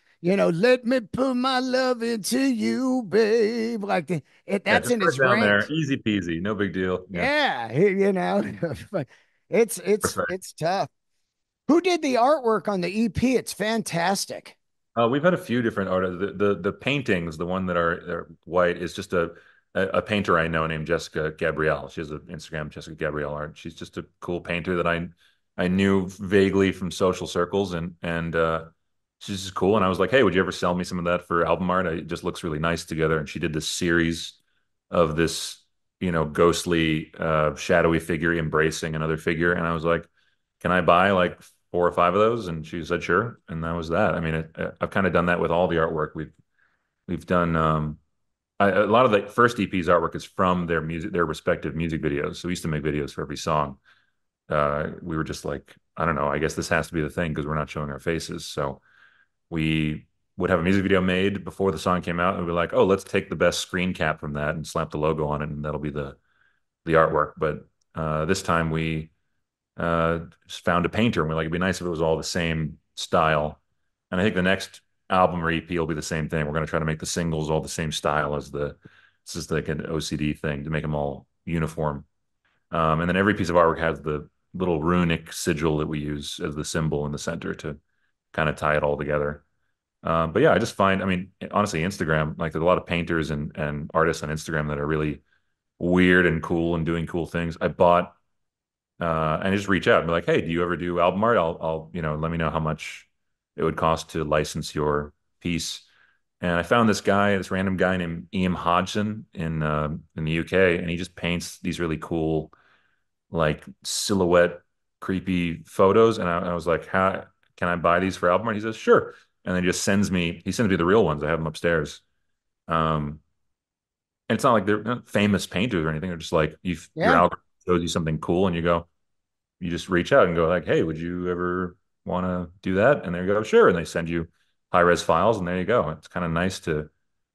me put my love into you, babe. Like that's in his range. There. Easy peasy. No big deal. Yeah you know, it's tough. Who did the artwork on the EP? It's fantastic. We've had a few different artists. The paintings, the one that are white is just a painter I know named Jessica Gabrielle. She has an Instagram, Jessica Gabrielle Art. She's just a cool painter that I knew vaguely from social circles, and she's just cool. And I was like, hey, would you ever sell me some of that for album art? It just looks really nice together. And she did this series of this, you know, ghostly, shadowy figure embracing another figure. And I was like, can I buy like 4 or 5 of those? And she said, sure. And that was that. I mean, I've kind of done that with all the artwork we've done. A lot of the first EP's artwork is from their respective music videos. So we used to make videos for every song. We were just like, I don't know, I guess this has to be the thing because we're not showing our faces. So we would have a music video made before the song came out, and we'd be like, oh, let's take the best screen cap from that and slap the logo on it, and that'll be the artwork. But this time we found a painter, and we're like, it'd be nice if it was all the same style. And I think the next album or EP will be the same thing. We're going to try to make the singles all the same style as this is like an OCD thing to make them all uniform. And then every piece of artwork has the little runic sigil that we use as the symbol in the center to kind of tie it all together. But yeah, I just find, I mean, honestly, Instagram, like there's a lot of painters and artists on Instagram that are really weird and cool and doing cool things. I bought, and I just reach out and be like, hey, do you ever do album art? I'll you know, let me know how much it would cost to license your piece. And I found this random guy named Ian Hodgson in the UK, and he just paints these really cool, like silhouette, creepy photos. And I was like, "How can I buy these for album art?" He says, "Sure." And then he sends me the real ones. I have them upstairs. And it's not like they're not famous painters or anything. They're just like, your algorithm shows you something cool and you go, you just reach out and go like, hey, would you ever want to do that? And they go, sure. And they send you high-res files and there you go. It's kind of nice to,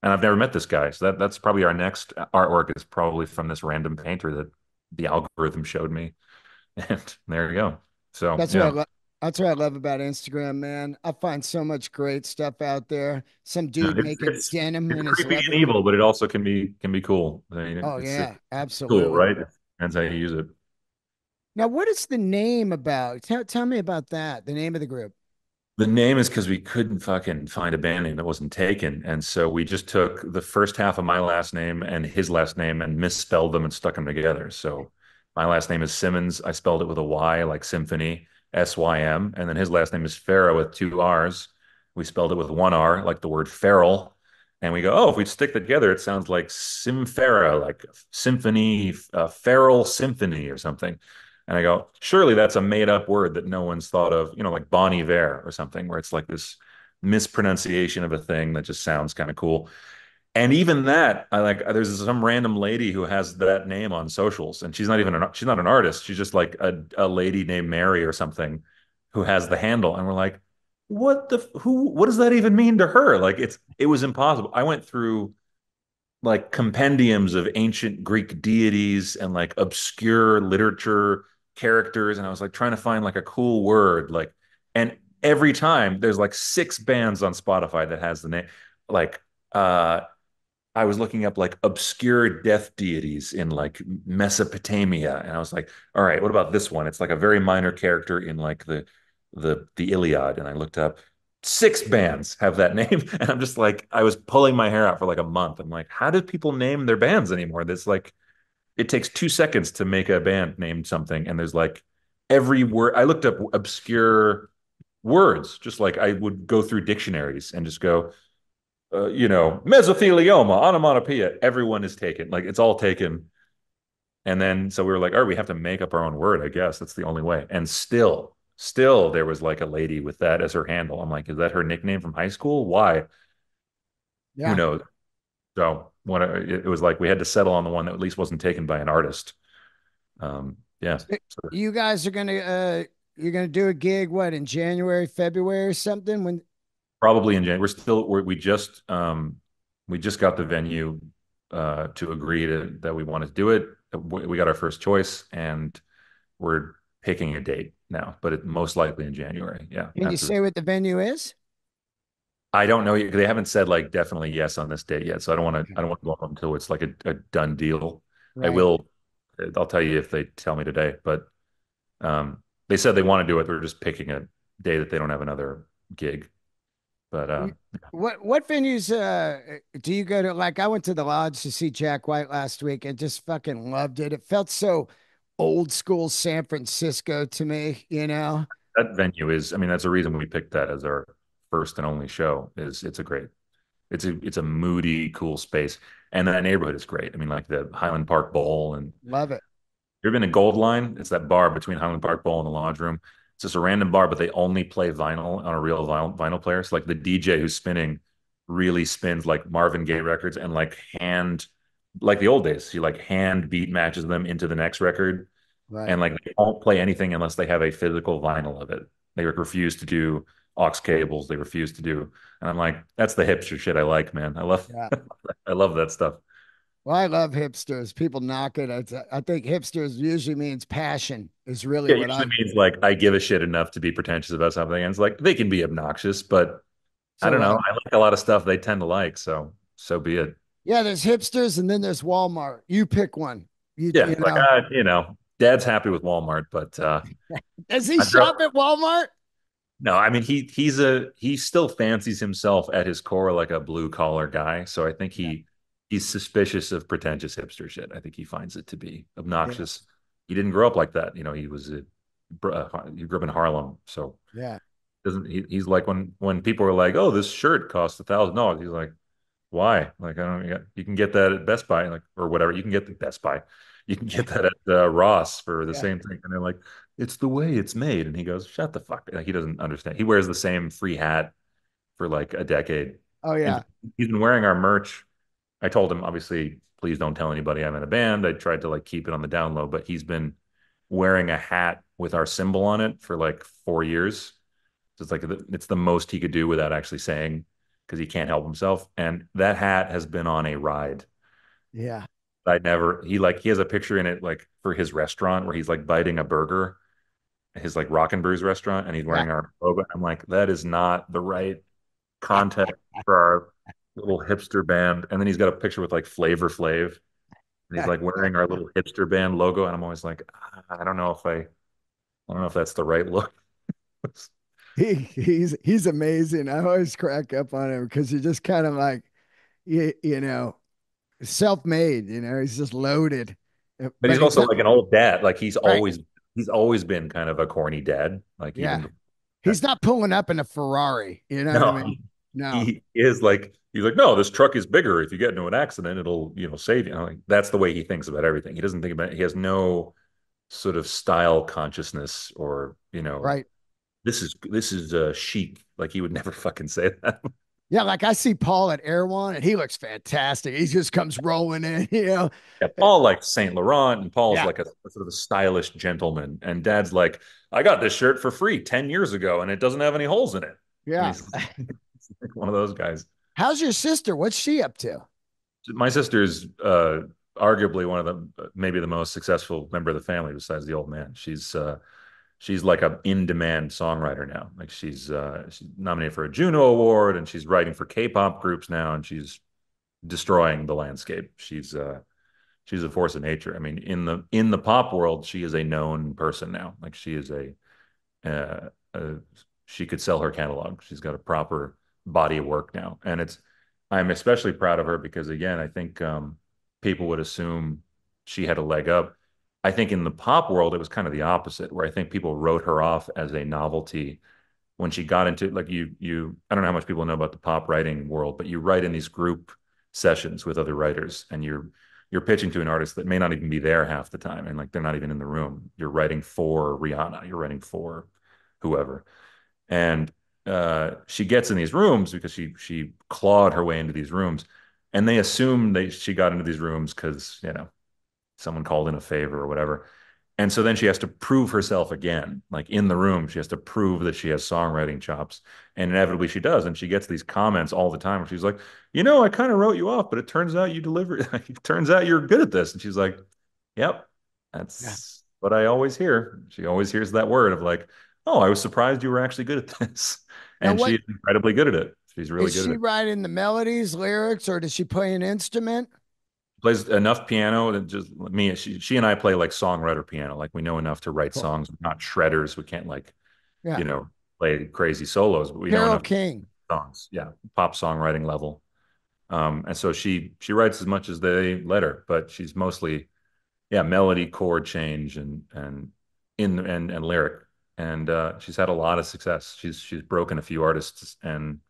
and I've never met this guy. So that's probably our next artwork is probably from this random painter that the algorithm showed me. And there you go. So that's what I love about Instagram, man. I find so much great stuff out there. Some dude making denim in his leather. Creepy and evil, but it also can be cool. I mean, absolutely. Cool, right? That's how you use it. Now, what is the name about? Tell me about that. The name of the group. The name is because we couldn't fucking find a band name that wasn't taken. And so we just took the first half of my last name and his last name and misspelled them and stuck them together. So my last name is Simmons. I spelled it with a Y, like symphony, S-Y-M. And then his last name is Farah with two R's. We spelled it with one R, like the word feral. And we go, oh, if we stick together, it sounds like Simfera, like symphony, feral symphony or something. And I go, surely that's a made-up word that no one's thought of, like Bon Iver or something, where it's like this mispronunciation of a thing that just sounds kind of cool. And even that, there's some random lady who has that name on socials, and she's not an artist. She's just like a lady named Mary or something who has the handle. And we're like, what does that even mean to her? Like it was impossible. I went through like compendiums of ancient Greek deities and like obscure literature characters, and I was like trying to find like a cool word, like, and every time there's like six bands on Spotify that has the name, like I was looking up like obscure death deities in like Mesopotamia, and I was like, all right, what about this one? It's like a very minor character in like the Iliad, and I looked up, six bands have that name, and I'm just like, I was pulling my hair out for like a month. I'm like, how do people name their bands anymore? That's like, it takes 2 seconds to make a band named something, and there's like every word. I looked up obscure words, just like I would go through dictionaries and just go, mesothelioma, onomatopoeia. Everyone is taken. Like it's all taken. And then so we were like, all right, we have to make up our own word, I guess. That's the only way. And still there was like a lady with that as her handle. I'm like, is that her nickname from high school? Why? Yeah. Who knows? So it was like we had to settle on the one that at least wasn't taken by an artist. So you guys are gonna do a gig in January, February or something? When? Probably in January. We just got the venue to agree that we want to do it. We got our first choice, and we're picking a date now, but it most likely in January. Yeah. Can you say what the venue is? I don't know. They haven't said like definitely yes on this date yet, so I don't want to. Okay. I don't want to go on until it's like a done deal. Right. I'll tell you if they tell me today. But they said they want to do it. They're just picking a day that they don't have another gig. But what venues do you go to? Like, I went to the Lodge to see Jack White last week and just fucking loved it. It felt so old school San Francisco to me, That venue is, that's the reason we picked that as our first and only show. Is it's a moody, cool space, and that neighborhood is great. Like the Highland Park Bowl, and love it. You've been to Gold Line? It's that bar between Highland Park Bowl and the Lodge Room. It's just a random bar, but they only play vinyl on a real vinyl player. So like the DJ who's spinning really spins like Marvin Gaye records and like the old days. He like hand beat matches them into the next record. Right. And like they won't play anything unless they have a physical vinyl of it. They refuse to do aux cables. They refuse to do. And I'm like, that's the hipster shit I like, man. I love that stuff. Well, I love hipsters. People knock it. I think hipsters usually means passion is really what I means. Like I give a shit enough to be pretentious about something. And it's like they can be obnoxious, but I don't know. I like a lot of stuff they tend to like. So be it. Yeah, there's hipsters and then there's Walmart. You pick one. Dad's happy with Walmart, but does he shop at Walmart? No, he still fancies himself at his core like a blue collar guy. So I think He's suspicious of pretentious hipster shit. I think he finds it to be obnoxious. Yeah. He didn't grow up like that. He grew up in Harlem. So he's like when people are like, oh, this shirt costs $1,000. He's like, why? Like, I don't, you can get that at Best Buy, like, or whatever. You can get the Best Buy. You can get that at Ross for the same thing. And they're like, it's the way it's made. And he goes, shut the fuck. Like, he doesn't understand. He wears the same free hat for like a decade. Oh yeah. He's been wearing our merch I told him, obviously, please don't tell anybody I'm in a band. I tried to like keep it on the down low, but he's been wearing a hat with our symbol on it for like 4 years. So it's like, it's the most he could do without actually saying, because he can't help himself. And that hat has been on a ride. Yeah. He has a picture in it, like for his restaurant where he's like biting a burger, his like Rock and Brews restaurant, and he's wearing our logo. I'm like, that is not the right context for our little hipster band. And then he's got a picture with like Flavor Flav, and he's like wearing our little hipster band logo. And I'm always like, I don't know if that's the right look. He's amazing. I always crack up on him because you're just kind of like, you know, self-made, you know, he's just loaded. But he's also like an old dad. Like he's always been kind of a corny dad. Like, yeah, he's not pulling up in a Ferrari, you know what I mean? No, he is like, he's like, no, this truck is bigger. If you get into an accident, it'll, you know, save you. Like, that's the way he thinks about everything. He doesn't think about it. He has no sort of style consciousness or, you know, right. This is chic. Like he would never fucking say that. Yeah, like I see Paul at Erewhon, and he looks fantastic. He just comes rolling in, you know. Yeah, Paul likes Saint Laurent, and Paul's like a sort of a stylish gentleman. And Dad's like, I got this shirt for free 10 years ago, and it doesn't have any holes in it. Yeah. He's like one of those guys. How's your sister? What's she up to? My sister's arguably one of the, maybe the most successful member of the family besides the old man. She's like an in-demand songwriter now. Like she's nominated for a Juno Award, and she's writing for K-pop groups now, and she's destroying the landscape. She's a force of nature. I mean, in the pop world, she is a known person now. Like she is she could sell her catalog. She's got a proper body of work now, and I'm especially proud of her because, again, I think people would assume she had a leg up. I think in the pop world, it was kind of the opposite, where I think people wrote her off as a novelty when she got into, like, I don't know how much people know about the pop writing world, but you write in these group sessions with other writers, and you're pitching to an artist that may not even be there half the time. And like, they're not even in the room. You're writing for Rihanna, you're writing for whoever. And she gets in these rooms because she clawed her way into these rooms, and they assume that she got into these rooms because, you know, someone called in a favor or whatever. And so then she has to prove herself again, like in the room, she has to prove that she has songwriting chops, and inevitably she does. And she gets these comments all the time where she's like, you know, I kind of wrote you off, but it turns out you delivered. It turns out you're good at this. And she's like, yep, that's what I always hear. She always hears that word of like, oh, I was surprised you were actually good at this. And she's incredibly good at it. She's really good at it. Is she writing the melodies, lyrics, or does she play an instrument? Plays enough piano that just me. She and I play like songwriter piano. Like we know enough to write songs. We're not shredders. We can't you know, play crazy solos. But we know enough songs. Yeah, pop songwriting level. And so she writes as much as they let her, but she's mostly melody, chord change, and lyric. And she's had a lot of success. She's broken a few artists and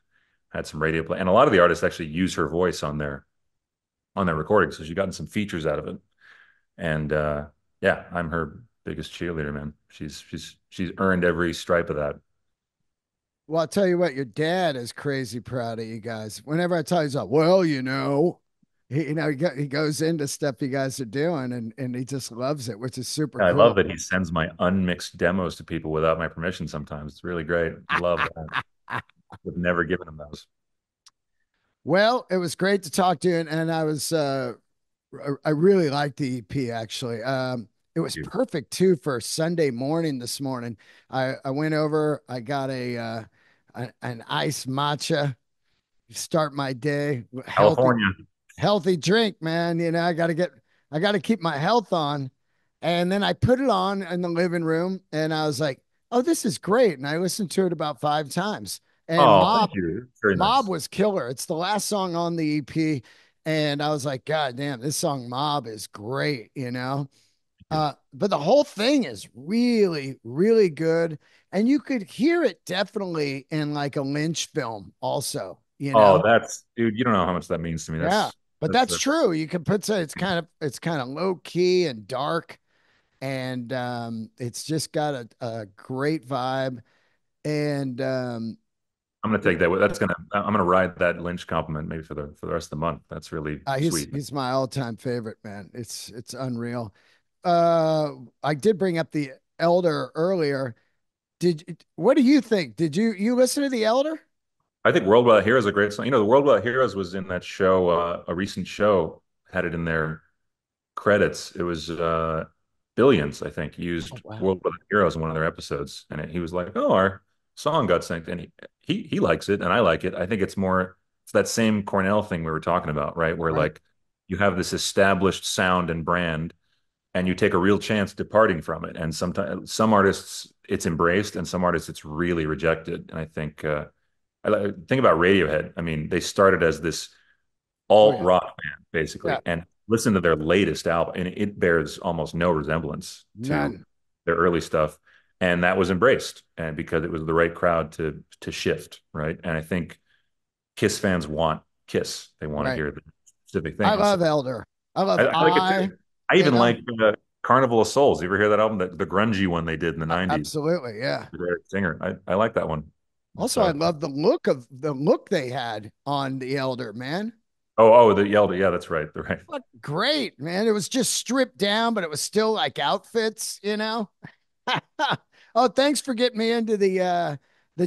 had some radio play. And a lot of the artists actually use her voice on their recording, so she's gotten some features out of it. And I'm her biggest cheerleader, man. She's earned every stripe of that. Well, I'll tell you what, your dad is crazy proud of you guys. Whenever I tell you, he's like, well, you know, he goes into stuff you guys are doing, and he just loves it, which is super cool. I love that he sends my unmixed demos to people without my permission sometimes. It's really great. I love that. I would never given him those. Well, it was great to talk to you, and I was I really liked the EP, actually. It was perfect too for Sunday morning this morning. I went over, I got an iced matcha, start my day. Healthy drink, man. You know, I gotta keep my health on. And then I put it on in the living room, and I was like, oh, this is great. And I listened to it about 5 times. And Mob was killer. It's the last song on the EP. And I was like, God damn, this song Mob is great, you know? But the whole thing is really, really good. And you could hear it definitely in like a Lynch film also, you know? Oh, you don't know how much that means to me. That's true. You can put, it's kind of low key and dark, and it's just got a great vibe. And, I'm gonna take that. I'm gonna ride that Lynch compliment maybe for the rest of the month. That's really sweet. He's my all-time favorite, man. It's unreal. I did bring up the Elder earlier. What do you think? Did you listen to the Elder? I think World Without Heroes is a great song. You know, the World Without Heroes was in that show. A recent show had it in their credits. It was Billions, I think, used World Without Heroes in one of their episodes, and he was like, "Oh, our song got synced," and he likes it, and I like it. I think it's that same Cornell thing we were talking about, right? Where like you have this established sound and brand, and you take a real chance departing from it. And sometimes some artists it's embraced, and some artists it's really rejected. And I think I think about Radiohead. I mean, they started as this alt rock band basically, and listen to their latest album, and it bears almost no resemblance to their early stuff. And that was embraced, and because it was the right crowd to shift, right? And I think Kiss fans want Kiss; they want to hear the specific thing. I love Elder. I even like Carnival of Souls. You ever hear that album? The grungy one they did in the 90s. Absolutely, yeah. Their singer. I like that one. Also, I love the look they had on the Elder, man. Oh, the Elder. Yeah, that's right. Right. But great, man. It was just stripped down, but it was still like outfits, you know. Oh, thanks for getting me into the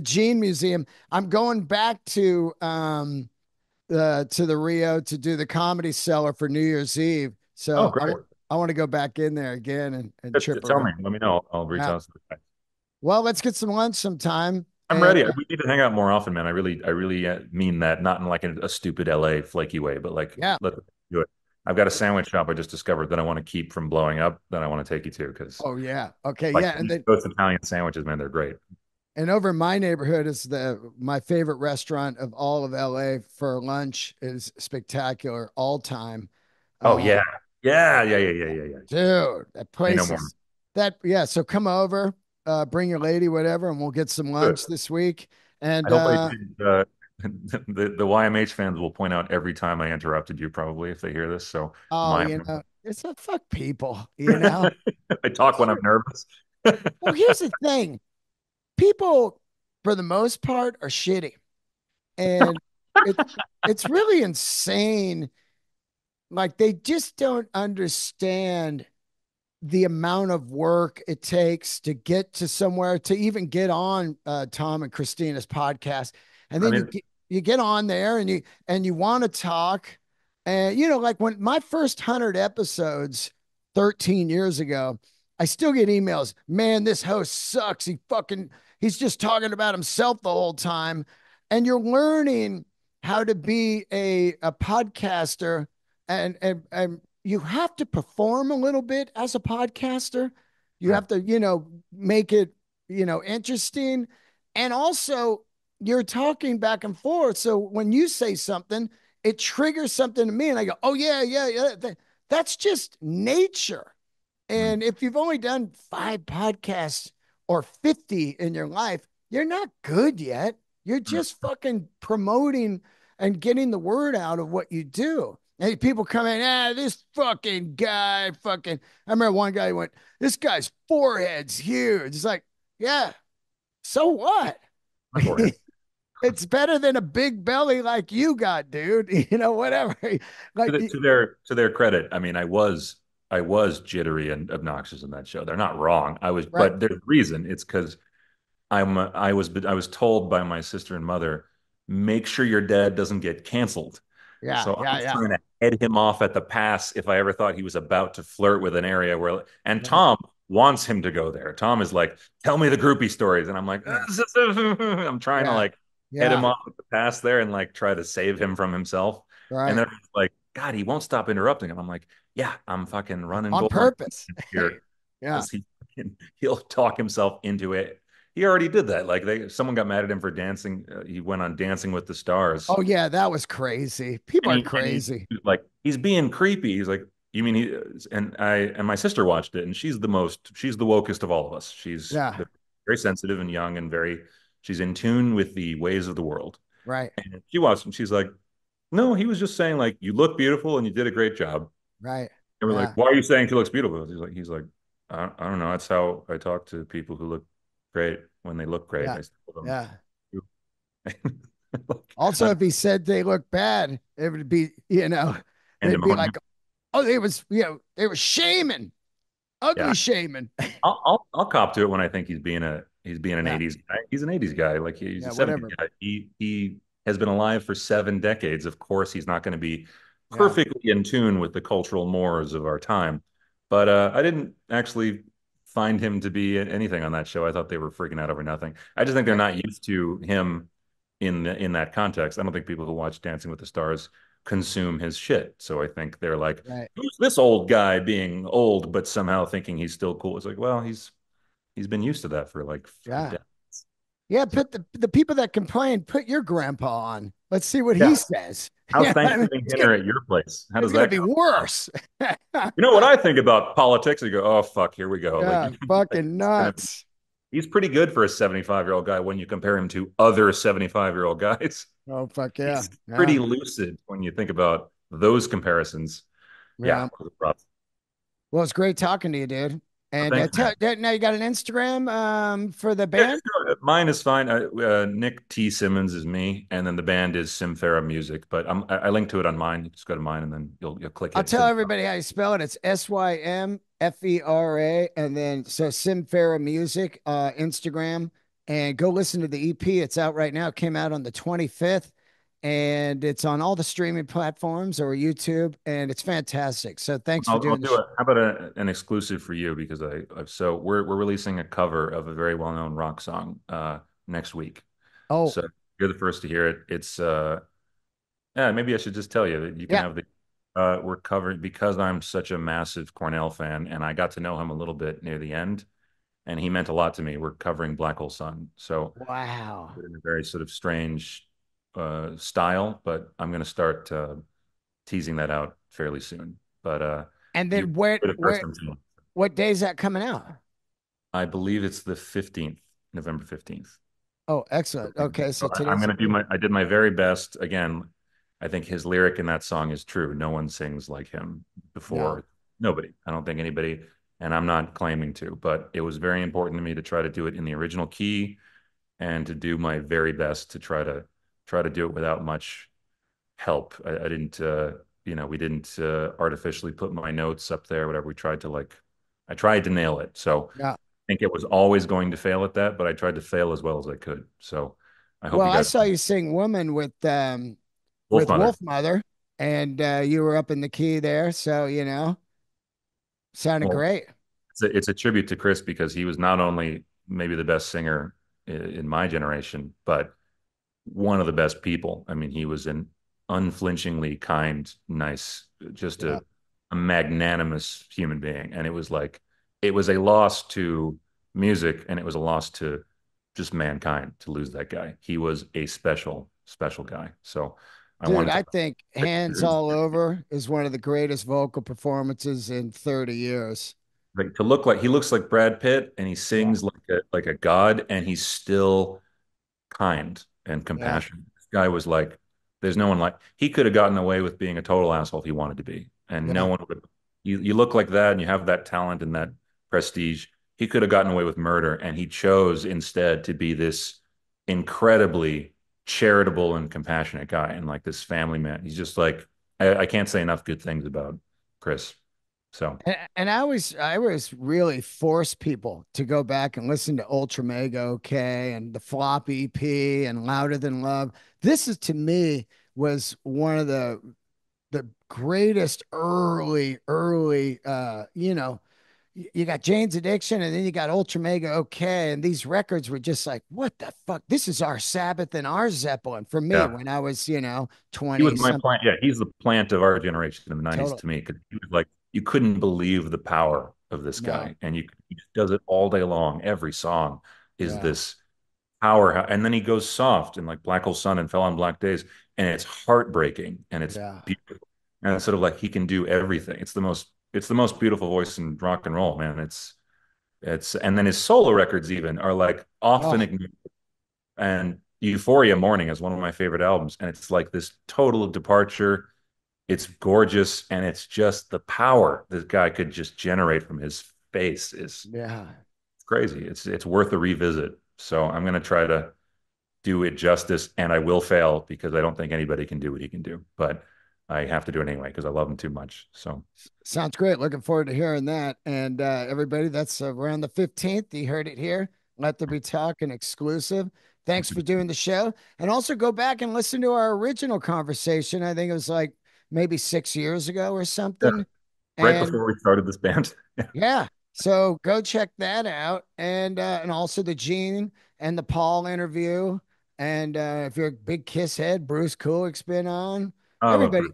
Gene Museum. I'm going back to the Rio to do the Comedy Cellar for New Year's Eve. So I want to go back in there again and trip. Tell me, let me know. I'll reach out to the guys. Well, let's get some lunch sometime. I'm ready. We need to hang out more often, man. I really mean that, not in like a stupid LA flaky way, but like, let's do it. I've got a sandwich shop I just discovered that I want to keep from blowing up, that I want to take you to. Because and then both Italian sandwiches, man, they're great. And over in my neighborhood is my favorite restaurant of all of LA for lunch. Is spectacular all time. Oh yeah, dude, that place. So come over, bring your lady, whatever, and we'll get some lunch this week. And the YMH fans will point out every time I interrupted you, probably, if they hear this. So it's a fuck people, you know. I talk when I'm nervous. Well, here's the thing. People, for the most part, are shitty. And it's really insane. Like, they just don't understand the amount of work it takes to get to somewhere, to even get on Tom and Christina's podcast. And then you get on there and you want to talk. And, you know, like when my first 100 episodes 13 years ago, I still get emails, man, this host sucks. He's just talking about himself the whole time. And you're learning how to be a podcaster, and you have to perform a little bit as a podcaster. You have to, you know, make it, you know, interesting. And also, you're talking back and forth. So when you say something, it triggers something to me, and I go, oh yeah. That's just nature. And if you've only done 5 podcasts or 50 in your life, you're not good yet. You're just fucking promoting and getting the word out of what you do. Hey, people come in, this fucking guy, I remember one guy went, this guy's forehead's huge. It's like, yeah, so what? It's better than a big belly like you got, dude. You know, whatever. Like, to their credit, I mean, I was jittery and obnoxious in that show. They're not wrong. I was, but there's a reason. It's because I was told by my sister and mother, make sure your dad doesn't get canceled. Yeah. So I'm trying to head him off at the pass if I ever thought he was about to flirt with an area where, and Tom wants him to go there. Tom is like, tell me the groupie stories. And I'm like, I'm trying to like head him off at the pass there and like try to save him from himself. Right. And then it's like, God, he won't stop interrupting him. I'm like, yeah, I'm fucking running on purpose. Here. Yeah. He'll talk himself into it. He already did that. Like someone got mad at him for dancing. He went on Dancing with the Stars. Oh yeah. That was crazy. People are crazy. Like he's being creepy. He's like, you mean he is? And my sister watched it, and she's the wokest of all of us. She's very sensitive and young and she's in tune with the ways of the world. Right. And she watched and she's like, no, he was just saying like, you look beautiful and you did a great job. Right. And we're like, why are you saying she looks beautiful? He's like, I don't know. That's how I talk to people who look great when they look great. Yeah. I still don't. Also, if he said they look bad, it would be, you know, it'd be like, oh, they was, you know, they were shaming, ugly shaming. I'll cop to it when I think he's being an 80s guy. He's an 80s guy, like he's a 70s guy. He has been alive for 7 decades. Of course, he's not going to be perfectly in tune with the cultural mores of our time. But I didn't actually find him to be anything on that show. I thought they were freaking out over nothing. I just think they're not used to him in that context. I don't think people who watch Dancing with the Stars consume his shit. So I think they're like, who's this old guy being old, but somehow thinking he's still cool? It's like, well, he's been used to that for like 5 decades. Yeah, put the people that complain, put your grandpa on. Let's see what he says. How's Thanksgiving dinner at your place? How does that be worse? You know what I think about politics? You go, oh, fuck, here we go. Yeah, like, fucking nuts. He's pretty good for a 75-year-old guy when you compare him to other 75-year-old guys. Oh, fuck yeah. He's pretty lucid when you think about those comparisons. Yeah. Well, it's great talking to you, dude. And now you got an Instagram for the band? Yeah, sure. Mine is fine. Nick T. Simmons is me, and then the band is Simfera Music. But I link to it on mine. You just go to mine, and then you'll click it. I'll tell everybody how you spell it. It's SYMFERA, and then so Simfera Music, Instagram. And go listen to the EP. It's out right now. It came out on the 25th. And it's on all the streaming platforms or YouTube, and it's fantastic. So thanks for doing this. How about an exclusive for you? Because we're releasing a cover of a very well-known rock song next week. Oh, so you're the first to hear it. It's maybe I should just tell you that you can have the we're covering, because I'm such a massive Cornell fan, and I got to know him a little bit near the end. And he meant a lot to me. We're covering Black Hole Sun. So wow, in a very sort of strange style, but I'm going to start teasing that out fairly soon. But and then what day is that coming out? I believe it's the 15th, November 15th. Oh, excellent. Okay, so I'm going to do I did my very best. Again, I think his lyric in that song is true. No one sings like him before. No. Nobody. I don't think anybody, and I'm not claiming to, but it was very important to me to try to do it in the original key and to do my very best to try to do it without much help. I didn't, we didn't artificially put my notes up there, whatever. We tried to I tried to nail it. So I think it was always going to fail at that, but I tried to fail as well as I could. So I hope I saw you sing Woman with Wolf Mother, and you were up in the key there. So, you know, sounded great. It's a tribute to Chris, because he was not only maybe the best singer in my generation, but one of the best people. I mean, he was an unflinchingly kind, nice, just a magnanimous human being. And it was a loss to music, and it was a loss to just mankind to lose that guy. He was a special, special guy. So I think Hands All Over is one of the greatest vocal performances in 30 years. Like, he looks like Brad Pitt, and he sings like a god, and he's still kind and compassion. This guy was like, there's no one like. He could have gotten away with being a total asshole if he wanted to be, and no one would. You look like that, and you have that talent and that prestige. He could have gotten away with murder, and he chose instead to be this incredibly charitable and compassionate guy, and like this family man. He's just like, I can't say enough good things about Chris. So and I always really force people to go back and listen to Ultramega OK and the Flop EP and Louder Than Love. This is, to me, was one of the greatest early you got Jane's Addiction, and then you got Ultramega OK, and these records were just like, what the fuck? This is our Sabbath and our Zeppelin for me when I was 20. He was my plant. Yeah, he's the plant of our generation in the 90s to me, because he was like, you couldn't believe the power of this guy. And he just does it all day long. Every song is this power. And then he goes soft in like Black Hole Sun and Fell on Black Days. And it's heartbreaking. And it's beautiful. And it's sort of like, he can do everything. It's the most beautiful voice in rock and roll, man. And then his solo records even are like often ignored. And Euphoria Morning is one of my favorite albums. And it's like this total departure. It's gorgeous, and it's just the power this guy could just generate from his face is it's crazy. It's worth a revisit. So I'm gonna try to do it justice, and I will fail because I don't think anybody can do what he can do, but I have to do it anyway because I love him too much. So sounds great. Looking forward to hearing that. And everybody, that's around the 15th. You heard it here. Let There Be Talk, an exclusive. Thanks for doing the show. And also go back and listen to our original conversation. I think it was like maybe 6 years ago or something. Yeah. Right before we started this band. Yeah. So go check that out. And also the Gene and the Paul interview. And if you're a big Kiss head, Bruce Kulick's been on. Everybody,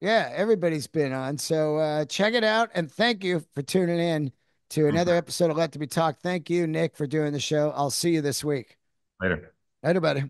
yeah, everybody's been on. So check it out. And thank you for tuning in to another episode of Let There Be Talk. Thank you, Nick, for doing the show. I'll see you this week. Later. Later, buddy.